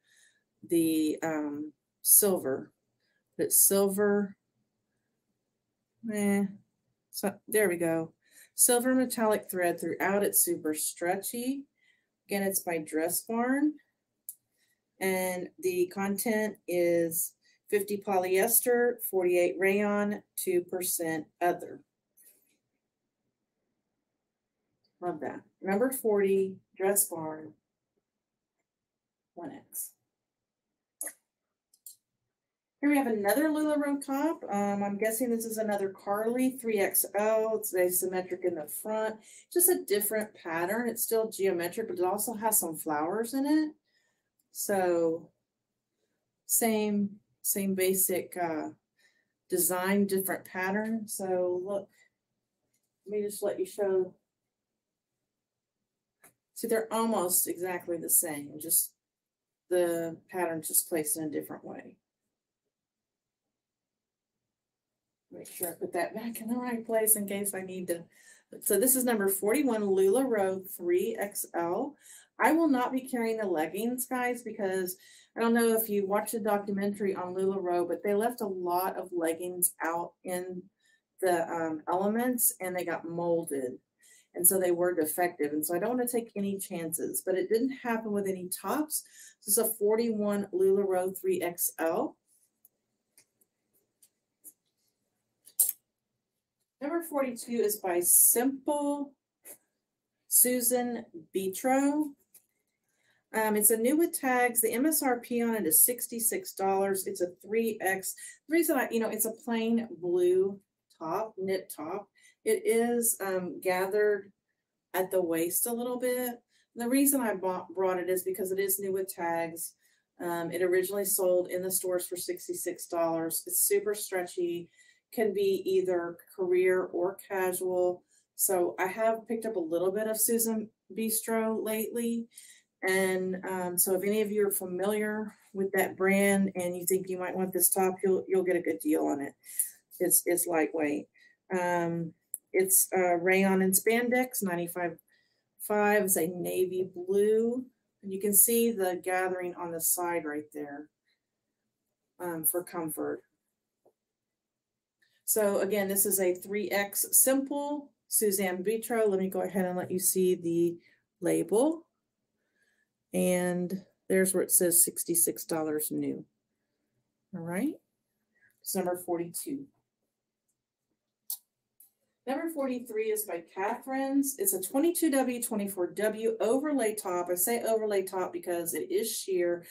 the um, silver, but it's silver. Eh, so there we go. Silver metallic thread throughout. It's super stretchy. Again, it's by Dress Barn. And the content is fifty polyester, forty-eight rayon, two percent other. Love that. Number forty, Dress Barn, one X. Here we have another LulaRoe top. Um, I'm guessing this is another Carly three X L. It's asymmetric in the front. Just a different pattern. It's still geometric, but it also has some flowers in it. So same, same basic uh, design, different pattern. So look, let me just let you show. See, they're almost exactly the same. Just the pattern's just placed in a different way. Make sure I put that back in the right place in case I need to. So this is number forty-one, LulaRoe three X L. I will not be carrying the leggings, guys, because I don't know if you watched the documentary on LulaRoe, but they left a lot of leggings out in the um, elements and they got molded. And so they were defective. And so I don't want to take any chances, but it didn't happen with any tops. This is a forty-one LulaRoe three X L. Number forty-two is by Simple Susan Bitro. Um, it's a new with tags. The M S R P on it is sixty-six dollars. It's a three X. The reason I, you know, it's a plain blue top, knit top. It is um, gathered at the waist a little bit. The reason I bought, brought it is because it is new with tags. Um, it originally sold in the stores for sixty-six dollars. It's super stretchy. Can be either career or casual. So I have picked up a little bit of Susan Bistro lately. And um, so if any of you are familiar with that brand and you think you might want this top, you'll you'll get a good deal on it. It's, it's lightweight. Um, it's uh, rayon and spandex, ninety-five point five. It's a navy blue. And you can see the gathering on the side right there um, for comfort. So again, this is a three X Simple Suzanne Bitro. Let me go ahead and let you see the label. And there's where it says sixty-six dollars new. All right. It's number forty-two. Number forty-three is by Catherine's. It's a twenty-two W, twenty-four W overlay top. I say overlay top because it is sheer.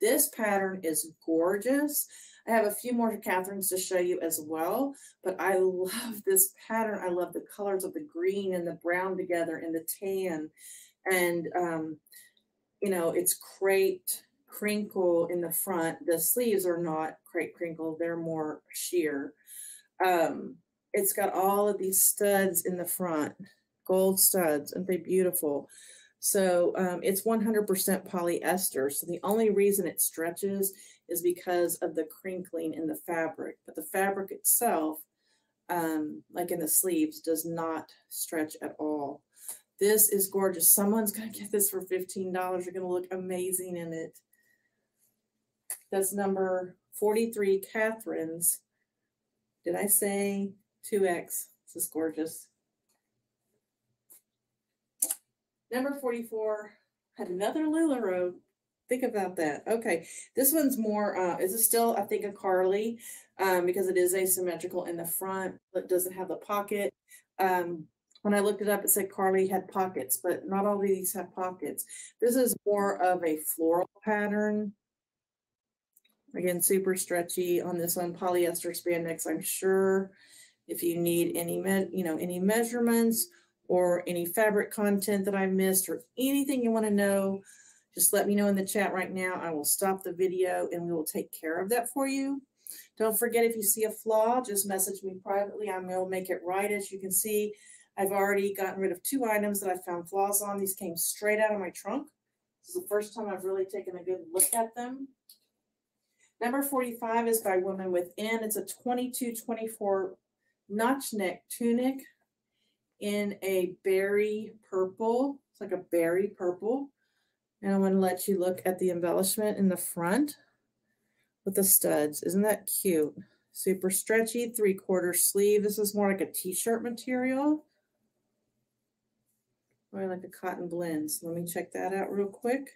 This pattern is gorgeous. I have a few more Catherine's to show you as well, but I love this pattern. I love the colors of the green and the brown together and the tan. And, um, you know, it's crepe crinkle in the front. The sleeves are not crepe crinkle. They're more sheer. Um, it's got all of these studs in the front, gold studs. Aren't they beautiful? So um, it's one hundred percent polyester. So the only reason it stretches is because of the crinkling in the fabric, but the fabric itself, um, like in the sleeves, does not stretch at all. This is gorgeous. Someone's gonna get this for fifteen dollars. You're gonna look amazing in it. That's number forty-three, Catherine's. Did I say two X? This is gorgeous. Number forty-four, had another LulaRoe. Think about that. Okay, this one's more, uh, is it still, I think, a Carly. um, because it is asymmetrical in the front, but doesn't have the pocket. Um, when I looked it up, it said Carly had pockets, but not all of these have pockets. This is more of a floral pattern. Again, super stretchy on this one, polyester spandex, I'm sure. If you need any, me you know, any measurements or any fabric content that I missed or anything you want to know, just let me know in the chat right now. I will stop the video and we will take care of that for you. Don't forget, if you see a flaw, just message me privately. I will make it right. As you can see, I've already gotten rid of two items that I found flaws on. These came straight out of my trunk. This is the first time I've really taken a good look at them. Number forty-five is by Woman Within. It's a twenty-two twenty-four notch neck tunic in a berry purple. It's like a berry purple. And I'm going to let you look at the embellishment in the front with the studs. Isn't that cute? Super stretchy, three-quarter sleeve. This is more like a t-shirt material. Or like a cotton blend. So let me check that out real quick.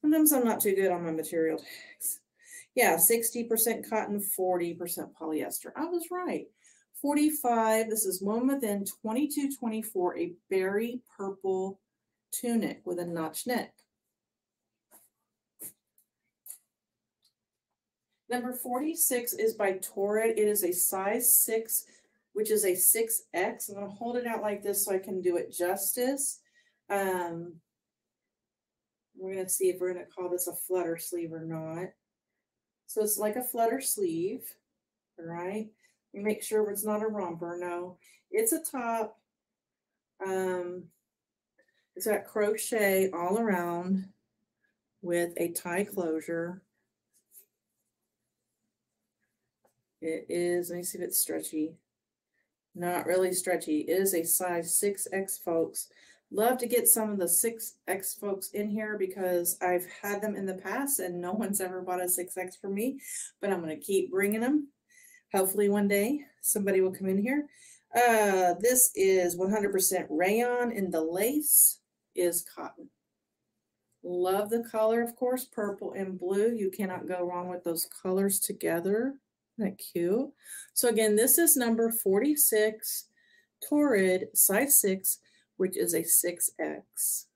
Sometimes I'm not too good on my material tags. Yeah, sixty percent cotton, forty percent polyester. I was right. forty-five, this is Woman Within twenty-two twenty-four, a berry purple tunic with a notch neck. Number forty-six is by Torrid. It is a size six, which is a six X. I'm going to hold it out like this so I can do it justice. Um, we're going to see if we're going to call this a flutter sleeve or not. So it's like a flutter sleeve, all right? You make sure it's not a romper. No, it's a top. Um, it's got crochet all around with a tie closure. It is, let me see if it's stretchy. Not really stretchy. It is a size six X, folks. Love to get some of the six X folks in here because I've had them in the past and no one's ever bought a six X for me, but I'm going to keep bringing them. Hopefully one day somebody will come in here. Uh, this is one hundred percent rayon and the lace is cotton. Love the color, of course, purple and blue. You cannot go wrong with those colors together. Isn't that cute? So again, this is number forty-six, Torrid, size six, which is a six X.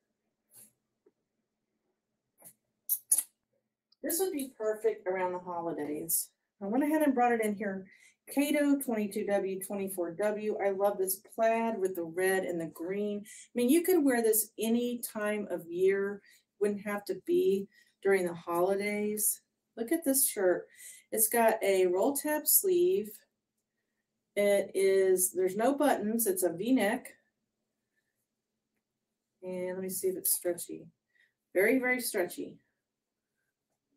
This would be perfect around the holidays. I went ahead and brought it in here. Cato twenty-two W, twenty-four W. I love this plaid with the red and the green. I mean, you could wear this any time of year. Wouldn't have to be during the holidays. Look at this shirt. It's got a roll tab sleeve. It is, there's no buttons. It's a V-neck. And let me see if it's stretchy. Very, very stretchy.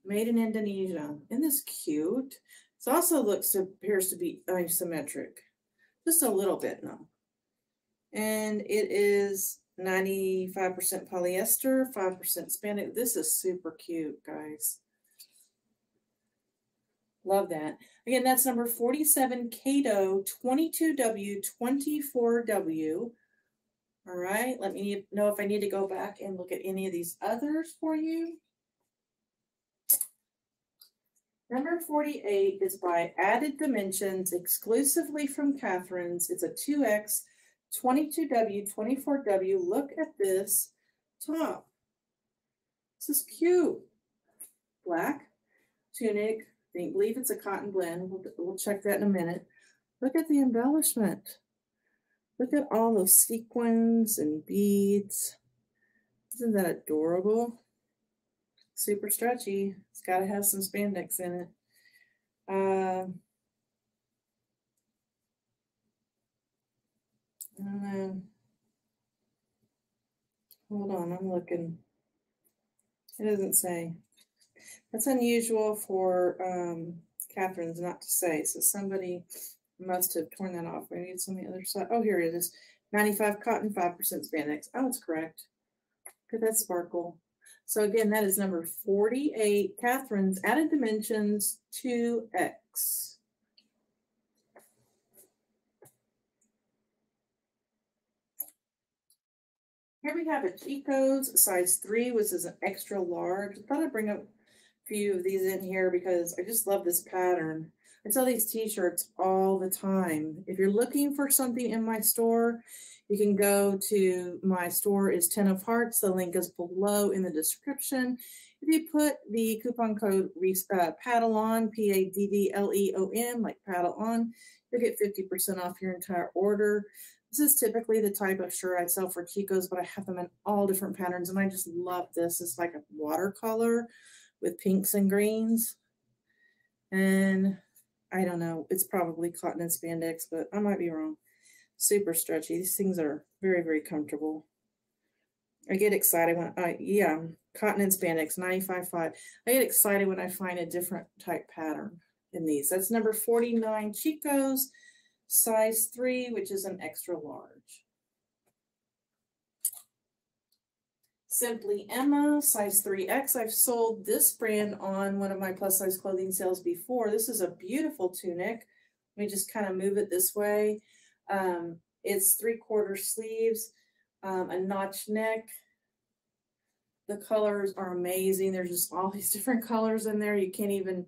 Made in Indonesia. Isn't this cute? This also looks, appears to be asymmetric. Just a little bit, no. And it is ninety-five percent polyester, five percent spandex. This is super cute, guys. Love that. Again, that's number forty-seven, Cato, twenty-two W, twenty-four W. All right, let me know if I need to go back and look at any of these others for you. Number forty-eight is by Added Dimensions, exclusively from Catherine's. It's a two X, twenty-two W, twenty-four W. Look at this top. This is cute. Black tunic. I believe it's a cotton blend. We'll, we'll check that in a minute. Look at the embellishment. Look at all those sequins and beads. Isn't that adorable? Super stretchy. It's got to have some spandex in it. Uh, I don't know. Hold on, I'm looking. It doesn't say. That's unusual for um, Catherine's not to say. So somebody must have torn that off. Maybe it's on the other side. Oh, here it is. ninety-five cotton, five percent spandex. Oh, it's correct. Look at that sparkle. So again, that is number forty-eight, Catherine's, Added Dimensions, two X. Here we have a Chico's size three, which is an extra large. I thought I'd bring up a few of these in here because I just love this pattern. I sell these t-shirts all the time. If you're looking for something in my store, you can go to my store is ten of hearts. The link is below in the description. If you put the coupon code uh, paddle on, P A D D L E O N, like paddle on, you'll get fifty percent off your entire order. This is typically the type of shirt I sell for Chicos, but I have them in all different patterns, and I just love this. It's like a watercolor with pinks and greens. And I don't know, it's probably cotton and spandex, but I might be wrong. Super stretchy. These things are very, very comfortable. I get excited when I, yeah, cotton and spandex, ninety-five point five. I get excited when I find a different type pattern in these. That's number forty-nine, Chicos, size three, which is an extra large. Simply Emma, size three X. I've sold this brand on one of my plus size clothing sales before. This is a beautiful tunic. Let me just kind of move it this way. Um, it's three quarter sleeves, um, a notch neck. The colors are amazing. There's just all these different colors in there. You can't even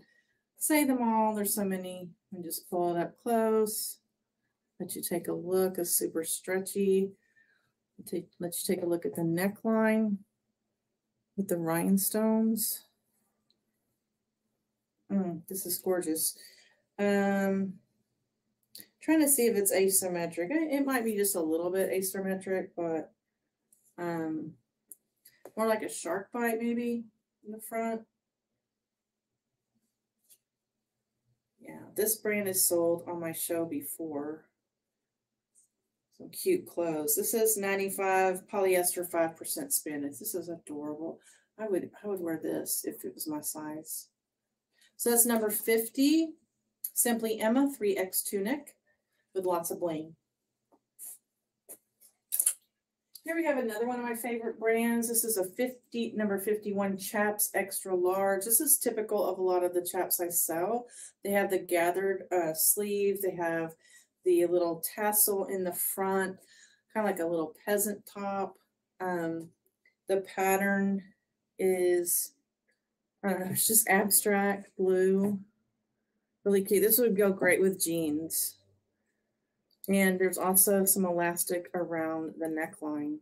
say them all. There's so many. Let me just pull it up close. Let you take a look. It's super stretchy. Take, let you take a look at the neckline with the rhinestones. Mm, this is gorgeous. Um, trying to see if it's asymmetric. It might be just a little bit asymmetric, but um, more like a shark bite maybe in the front. Yeah, this brand is sold on my show before. Some cute clothes. This is ninety-five polyester, five percent spandex. This is adorable. I would I would wear this if it was my size. So that's number fifty, Simply Emma three X tunic with lots of bling. Here we have another one of my favorite brands. This is a fifty, number fifty-one, Chaps extra large. This is typical of a lot of the Chaps I sell. They have the gathered uh, sleeve. They have the little tassel in the front, kind of like a little peasant top. Um, the pattern is, I don't know, it's just abstract blue. Really cute. This would go great with jeans. And there's also some elastic around the neckline.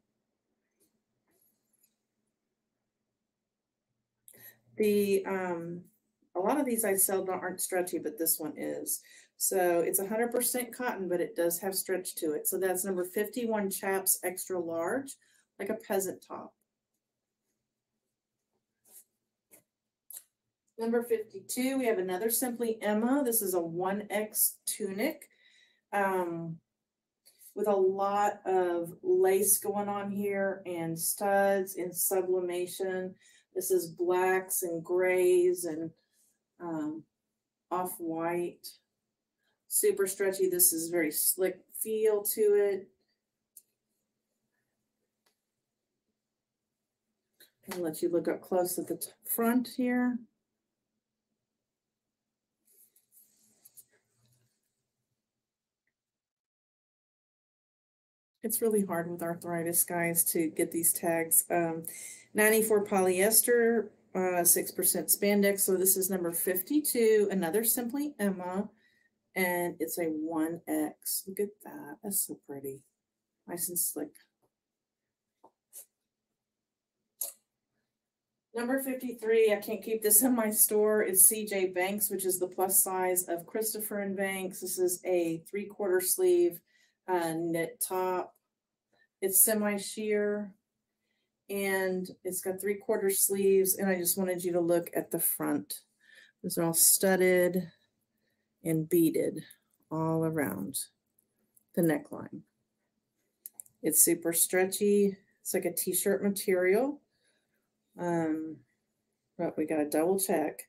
The, um, a lot of these I sell aren't stretchy, but this one is. So it's one hundred percent cotton, but it does have stretch to it. So that's number fifty-one, Chaps extra large, like a peasant top. Number fifty-two, we have another Simply Emma. This is a one X tunic um, with a lot of lace going on here and studs and sublimation. This is blacks and grays and um, off-white. Super stretchy. This is very slick feel to it. I'll let you look up close at the front here. It's really hard with arthritis, guys, to get these tags. Um, ninety-four polyester, uh, six percent spandex. So this is number fifty-two, another Simply Emma. And it's a one X. Look at that. That's so pretty. Nice and slick. Number fifty-three, I can't keep this in my store, is C J Banks, which is the plus size of Christopher and Banks. This is a three-quarter sleeve uh, knit top. It's semi-sheer, and it's got three-quarter sleeves, and I just wanted you to look at the front. These are all studded and beaded all around the neckline. It's super stretchy. It's like a t-shirt material. Um, but we got to double check.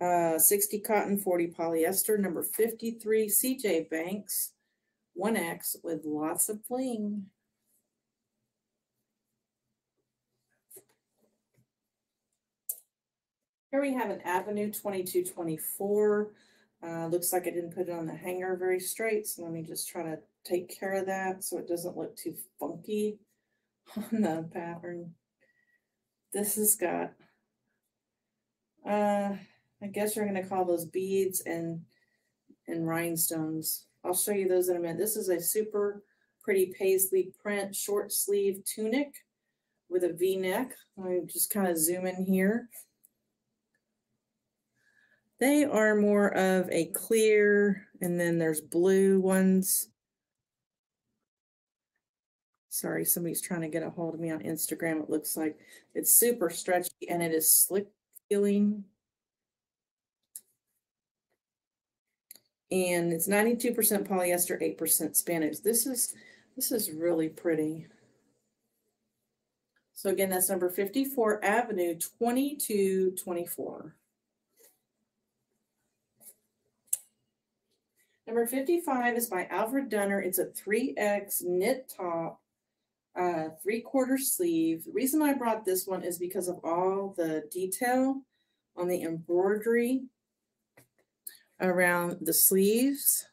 Uh, sixty cotton, forty polyester, number fifty-three, C J Banks, one X with lots of bling. Here we have an Avenue twenty-two twenty-four. Uh, looks like I didn't put it on the hanger very straight, so let me just try to take care of that so it doesn't look too funky on the pattern. This has got, uh, I guess you're going to call those beads and and rhinestones. I'll show you those in a minute. This is a super pretty paisley print short sleeve tunic with a V-neck. Let me just kind of zoom in here. They are more of a clear, and then there's blue ones. Sorry, somebody's trying to get a hold of me on Instagram, it looks like. It's super stretchy, and it is slick feeling. And it's ninety-two percent polyester, eight percent Spandex. This is, this is really pretty. So again, that's number fifty-four, Avenue twenty-two twenty-four. Number fifty-five is by Alfred Dunner. It's a three X knit top, uh, three-quarter sleeve. The reason I brought this one is because of all the detail on the embroidery around the sleeves,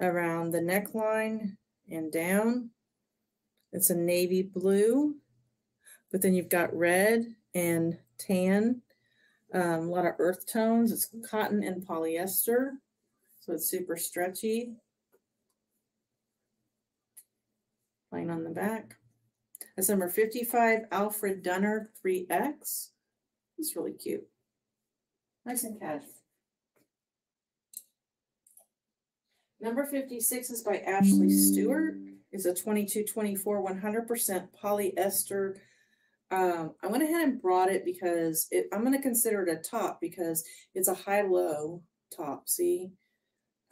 around the neckline, and down. It's a navy blue, but then you've got red and tan, um, a lot of earth tones. It's cotton and polyester. So it's super stretchy, plain on the back. That's number fifty-five, Alfred Dunner three X. It's really cute. Nice and casual. Number fifty-six is by Ashley Stewart. It's a twenty-two twenty-four, one hundred percent polyester. Um, I went ahead and brought it because it, I'm going to consider it a top because it's a high-low top, see?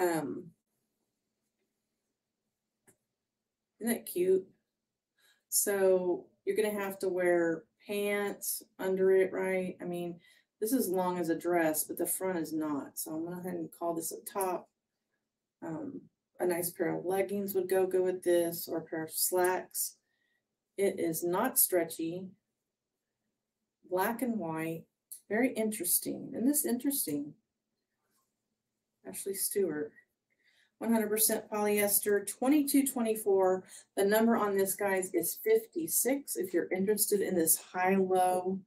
Um, isn't that cute? So you're going to have to wear pants under it, right? I mean, this is long as a dress, but the front is not. So I'm going to go ahead and call this a top. Um, a nice pair of leggings would go good with this, or a pair of slacks. It is not stretchy. Black and white. Very interesting. Isn't this interesting? Ashley Stewart, one hundred percent polyester, twenty-two twenty-four. The number on this, guys, is fifty-six if you're interested in this high-low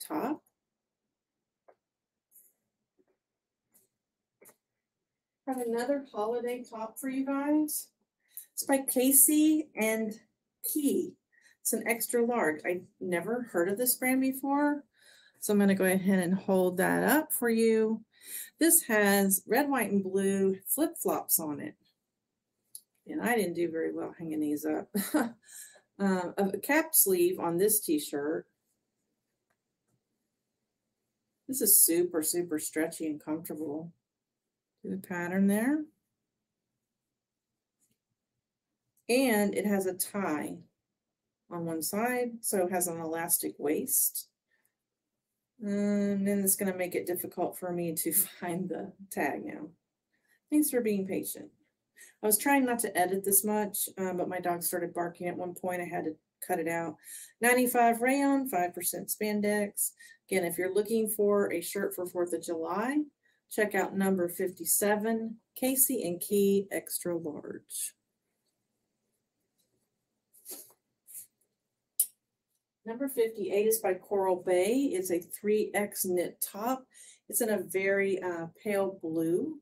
top. I have another holiday top for you guys. It's by Casey and Key. It's an extra large. I never heard of this brand before, so I'm going to go ahead and hold that up for you. This has red, white, and blue flip-flops on it. And I didn't do very well hanging these up. uh, a cap sleeve on this t-shirt. This is super, super stretchy and comfortable. Do the pattern there. And it has a tie on one side, so it has an elastic waist. And then it's going to make it difficult for me to find the tag now. Thanks for being patient. I was trying not to edit this much, um, but my dog started barking at one point. I had to cut it out. ninety-five rayon, five percent spandex. Again, if you're looking for a shirt for fourth of July, check out number fifty-seven, Casey and Key Extra Large. Number fifty-eight is by Coral Bay. It's a three X knit top. It's in a very uh, pale blue.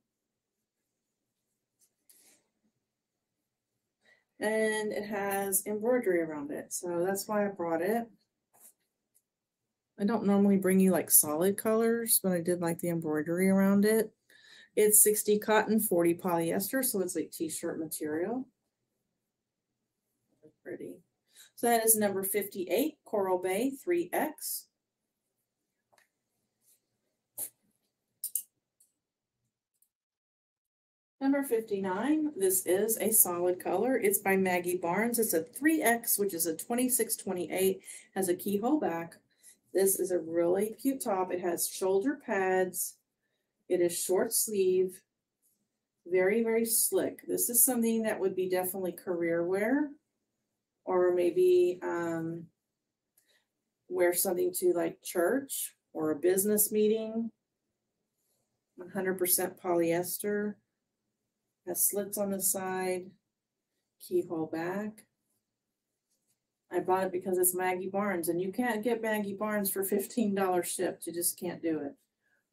And it has embroidery around it. So that's why I brought it. I don't normally bring you like solid colors, but I did like the embroidery around it. It's sixty cotton, forty polyester. So it's like t-shirt material. That's pretty. So that is number fifty-eight, Coral Bay three X. Number fifty-nine, this is a solid color. It's by Maggie Barnes. It's a three X, which is a twenty-six twenty-eight, has a keyhole back. This is a really cute top. It has shoulder pads. It is short sleeve. Very, very slick. This is something that would be definitely career wear. Or maybe um, wear something to like church or a business meeting. one hundred percent polyester. Has slits on the side. Keyhole back. I bought it because it's Maggie Barnes. And you can't get Maggie Barnes for fifteen dollars shipped. You just can't do it.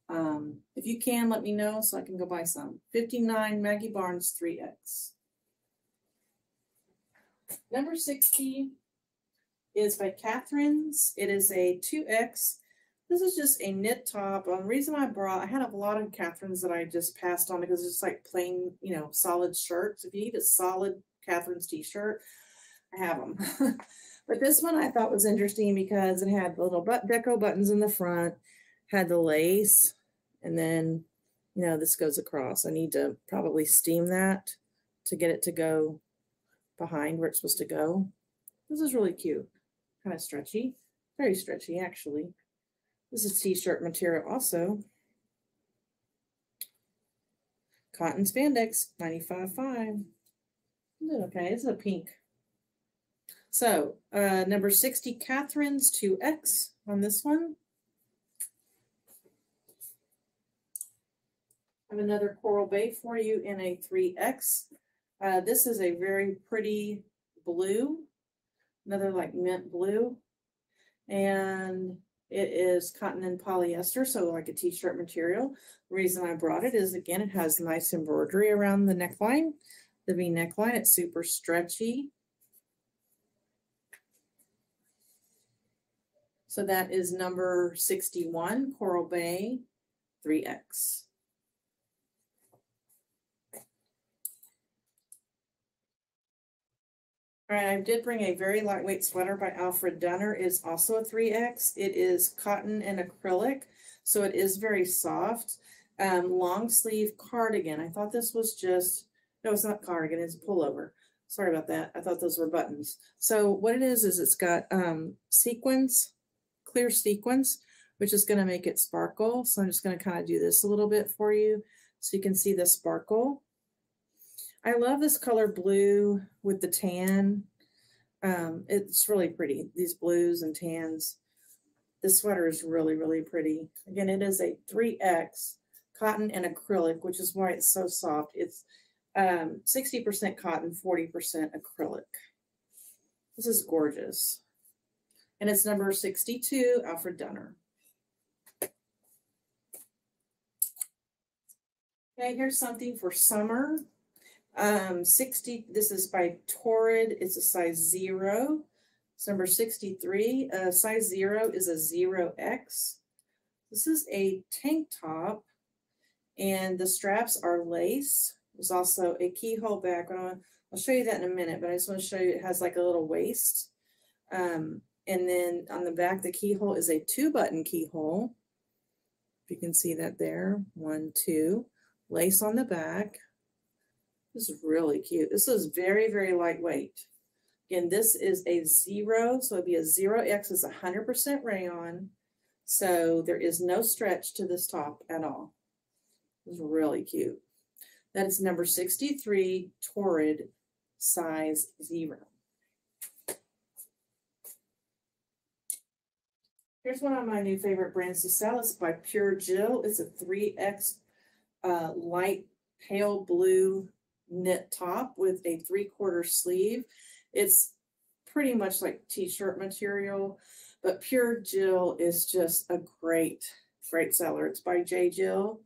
Um, if you can, let me know so I can go buy some. fifty-nine Maggie Barnes three X. Number sixty is by Catherine's. It is a two X. This is just a knit top. Um, the reason I brought, I had a lot of Catherine's that I just passed on because it's just like plain, you know, solid shirts. If you need a solid Catherine's t-shirt, I have them. But this one I thought was interesting because it had the little but deco buttons in the front, had the lace, and then, you know, this goes across. I need to probably steam that to get it to go behind where it's supposed to go. This is really cute. Kind of stretchy. Very stretchy, actually. This is t-shirt material also. Cotton spandex, ninety-five point five. Okay, this is a pink. So, uh, number sixty, Catherine's two X on this one. I have another Coral Bay for you in a three X. Uh, this is a very pretty blue, another like mint blue. And it is cotton and polyester, so like a t-shirt material. The reason I brought it is, again, it has nice embroidery around the neckline, the V neckline. It's super stretchy. So that is number sixty-one, Coral Bay three X. All right, I did bring a very lightweight sweater by Alfred Dunner. It's also a three X. It is cotton and acrylic, so it is very soft. Um, long sleeve cardigan. I thought this was just, no, it's not cardigan, it's a pullover. Sorry about that. I thought those were buttons. So what it is, is it's got um, sequins, clear sequins, which is gonna make it sparkle. So I'm just gonna kind of do this a little bit for you so you can see the sparkle. I love this color blue with the tan. Um, it's really pretty, these blues and tans. This sweater is really, really pretty. Again, it is a three X cotton and acrylic, which is why it's so soft. It's um, sixty percent cotton, forty percent acrylic. This is gorgeous. And it's number sixty-two, Alfred Dunner. Okay, here's something for summer. Um, sixty, this is by Torrid. It's a size zero. It's number sixty-three. Uh, size zero is a zero X. This is a tank top, and the straps are lace. There's also a keyhole back. I'll show you that in a minute, but I just want to show you it has like a little waist. Um, and then on the back, the keyhole is a two button keyhole. If you can see that there, one, two, lace on the back. This is really cute. This is very, very lightweight. Again, this is a zero, so it'd be a zero X. It's one hundred percent rayon, so there is no stretch to this top at all. It's really cute. That is number sixty-three, Torrid, size zero. Here's one of my new favorite brands to sell. It's by Pure Jill. It's a three X uh, light pale blue knit top with a three-quarter sleeve. It's pretty much like t-shirt material, but Pure Jill is just a great, great seller. It's by J. Jill.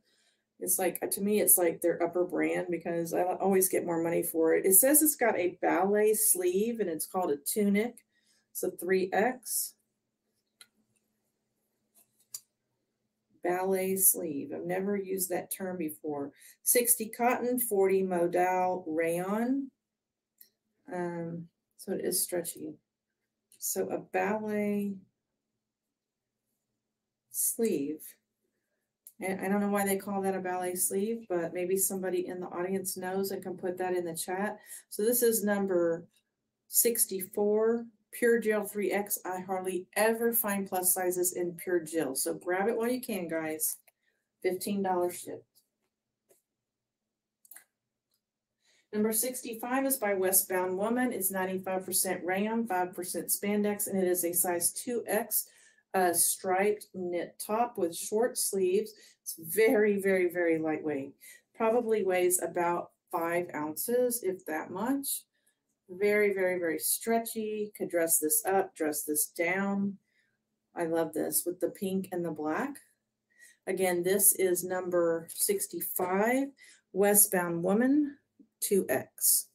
It's like, to me, it's like their upper brand because I always get more money for it. It says it's got a ballet sleeve and it's called a tunic. It's a three X. Ballet sleeve. I've never used that term before. sixty cotton, forty modal rayon. Um, so it is stretchy. So a ballet sleeve. And I don't know why they call that a ballet sleeve, but maybe somebody in the audience knows and can put that in the chat. So this is number sixty-four. Pure Jill three X. I hardly ever find plus sizes in Pure Jill, so grab it while you can, guys. fifteen dollars shipped. Number sixty-five is by Westbound Woman. It's ninety-five percent rayon, five percent spandex, and it is a size two X uh, striped knit top with short sleeves. It's very, very, very lightweight. Probably weighs about five ounces, if that much. Very, very, very stretchy. Could dress this up, dress this down. I love this with the pink and the black. Again, this is number sixty-five, Westbound Woman, two X.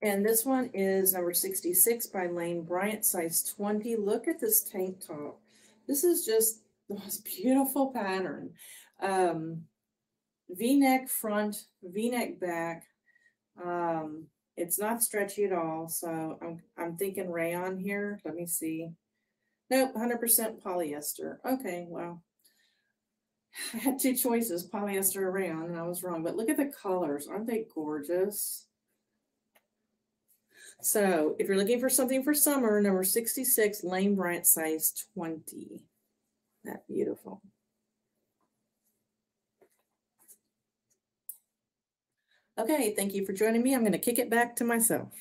And this one is number sixty-six by Lane Bryant, size twenty. Look at this tank top. This is just the most beautiful pattern. Um, V-neck front, V-neck back. Um, it's not stretchy at all. So I'm, I'm thinking rayon here. Let me see. Nope, one hundred percent polyester. Okay, well, I had two choices, polyester or rayon, and I was wrong. But look at the colors. Aren't they gorgeous? So if you're looking for something for summer, number sixty-six, Lane Bryant, size twenty. That's beautiful. Okay, thank you for joining me. I'm going to kick it back to myself.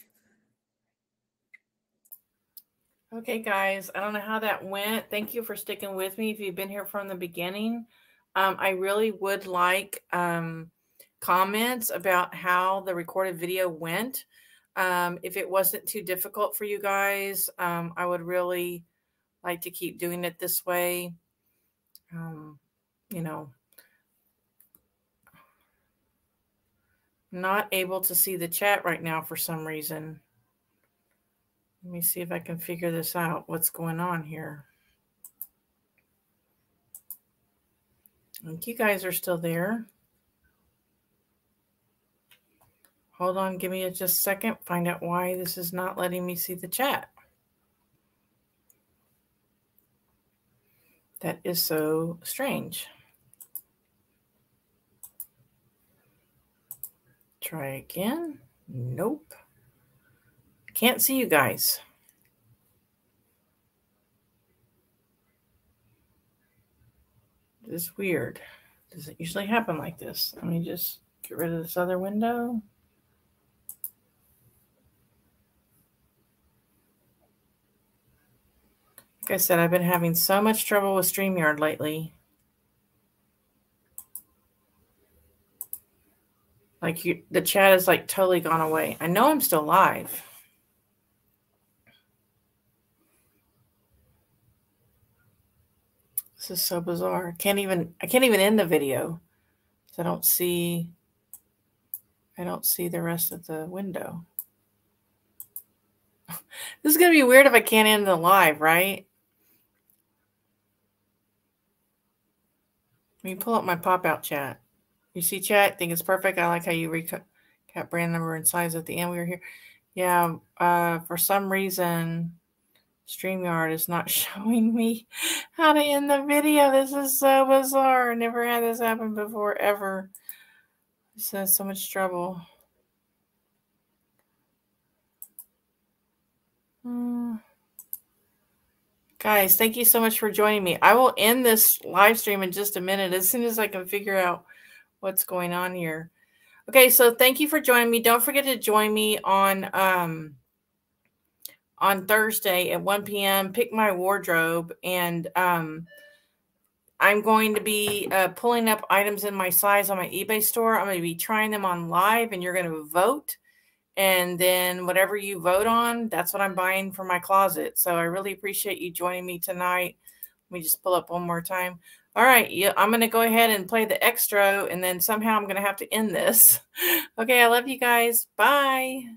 Okay, guys, I don't know how that went. Thank you for sticking with me. If you've been here from the beginning, um, I really would like um, comments about how the recorded video went. Um, if it wasn't too difficult for you guys, um, I would really like to keep doing it this way. Um, you know, not able to see the chat right now for some reason. Let me see if I can figure this out. What's going on here? I think you guys are still there. Hold on, give me just a second, find out why this is not letting me see the chat. That is so strange. Try again. Nope. Can't see you guys. This is weird. Does it usually happen like this? Let me just get rid of this other window. Like I said, I've been having so much trouble with StreamYard lately. Like you, the chat is like totally gone away. I know I'm still live. This is so bizarre. Can't even I can't even end the video. So I don't see I don't see the rest of the window. This is gonna be weird if I can't end the live, right? Let me pull up my pop-out chat. You see chat? Think it's perfect. I like how you recap brand number and size at the end. We were here. Yeah, uh, for some reason, StreamYard is not showing me how to end the video. This is so bizarre. I never had this happen before, ever. This is so much trouble. Mm. Guys, thank you so much for joining me. I will end this live stream in just a minute as soon as I can figure out what's going on here. Okay, so thank you for joining me. Don't forget to join me on um, on Thursday at one P M Pick My Wardrobe, and um, I'm going to be uh, pulling up items in my size on my eBay store. I'm going to be trying them on live, and you're going to vote. And then whatever you vote on, that's what I'm buying for my closet. So I really appreciate you joining me tonight. Let me just pull up one more time. All right, yeah, I'm going to go ahead and play the extra, and then somehow I'm going to have to end this. Okay, I love you guys. Bye.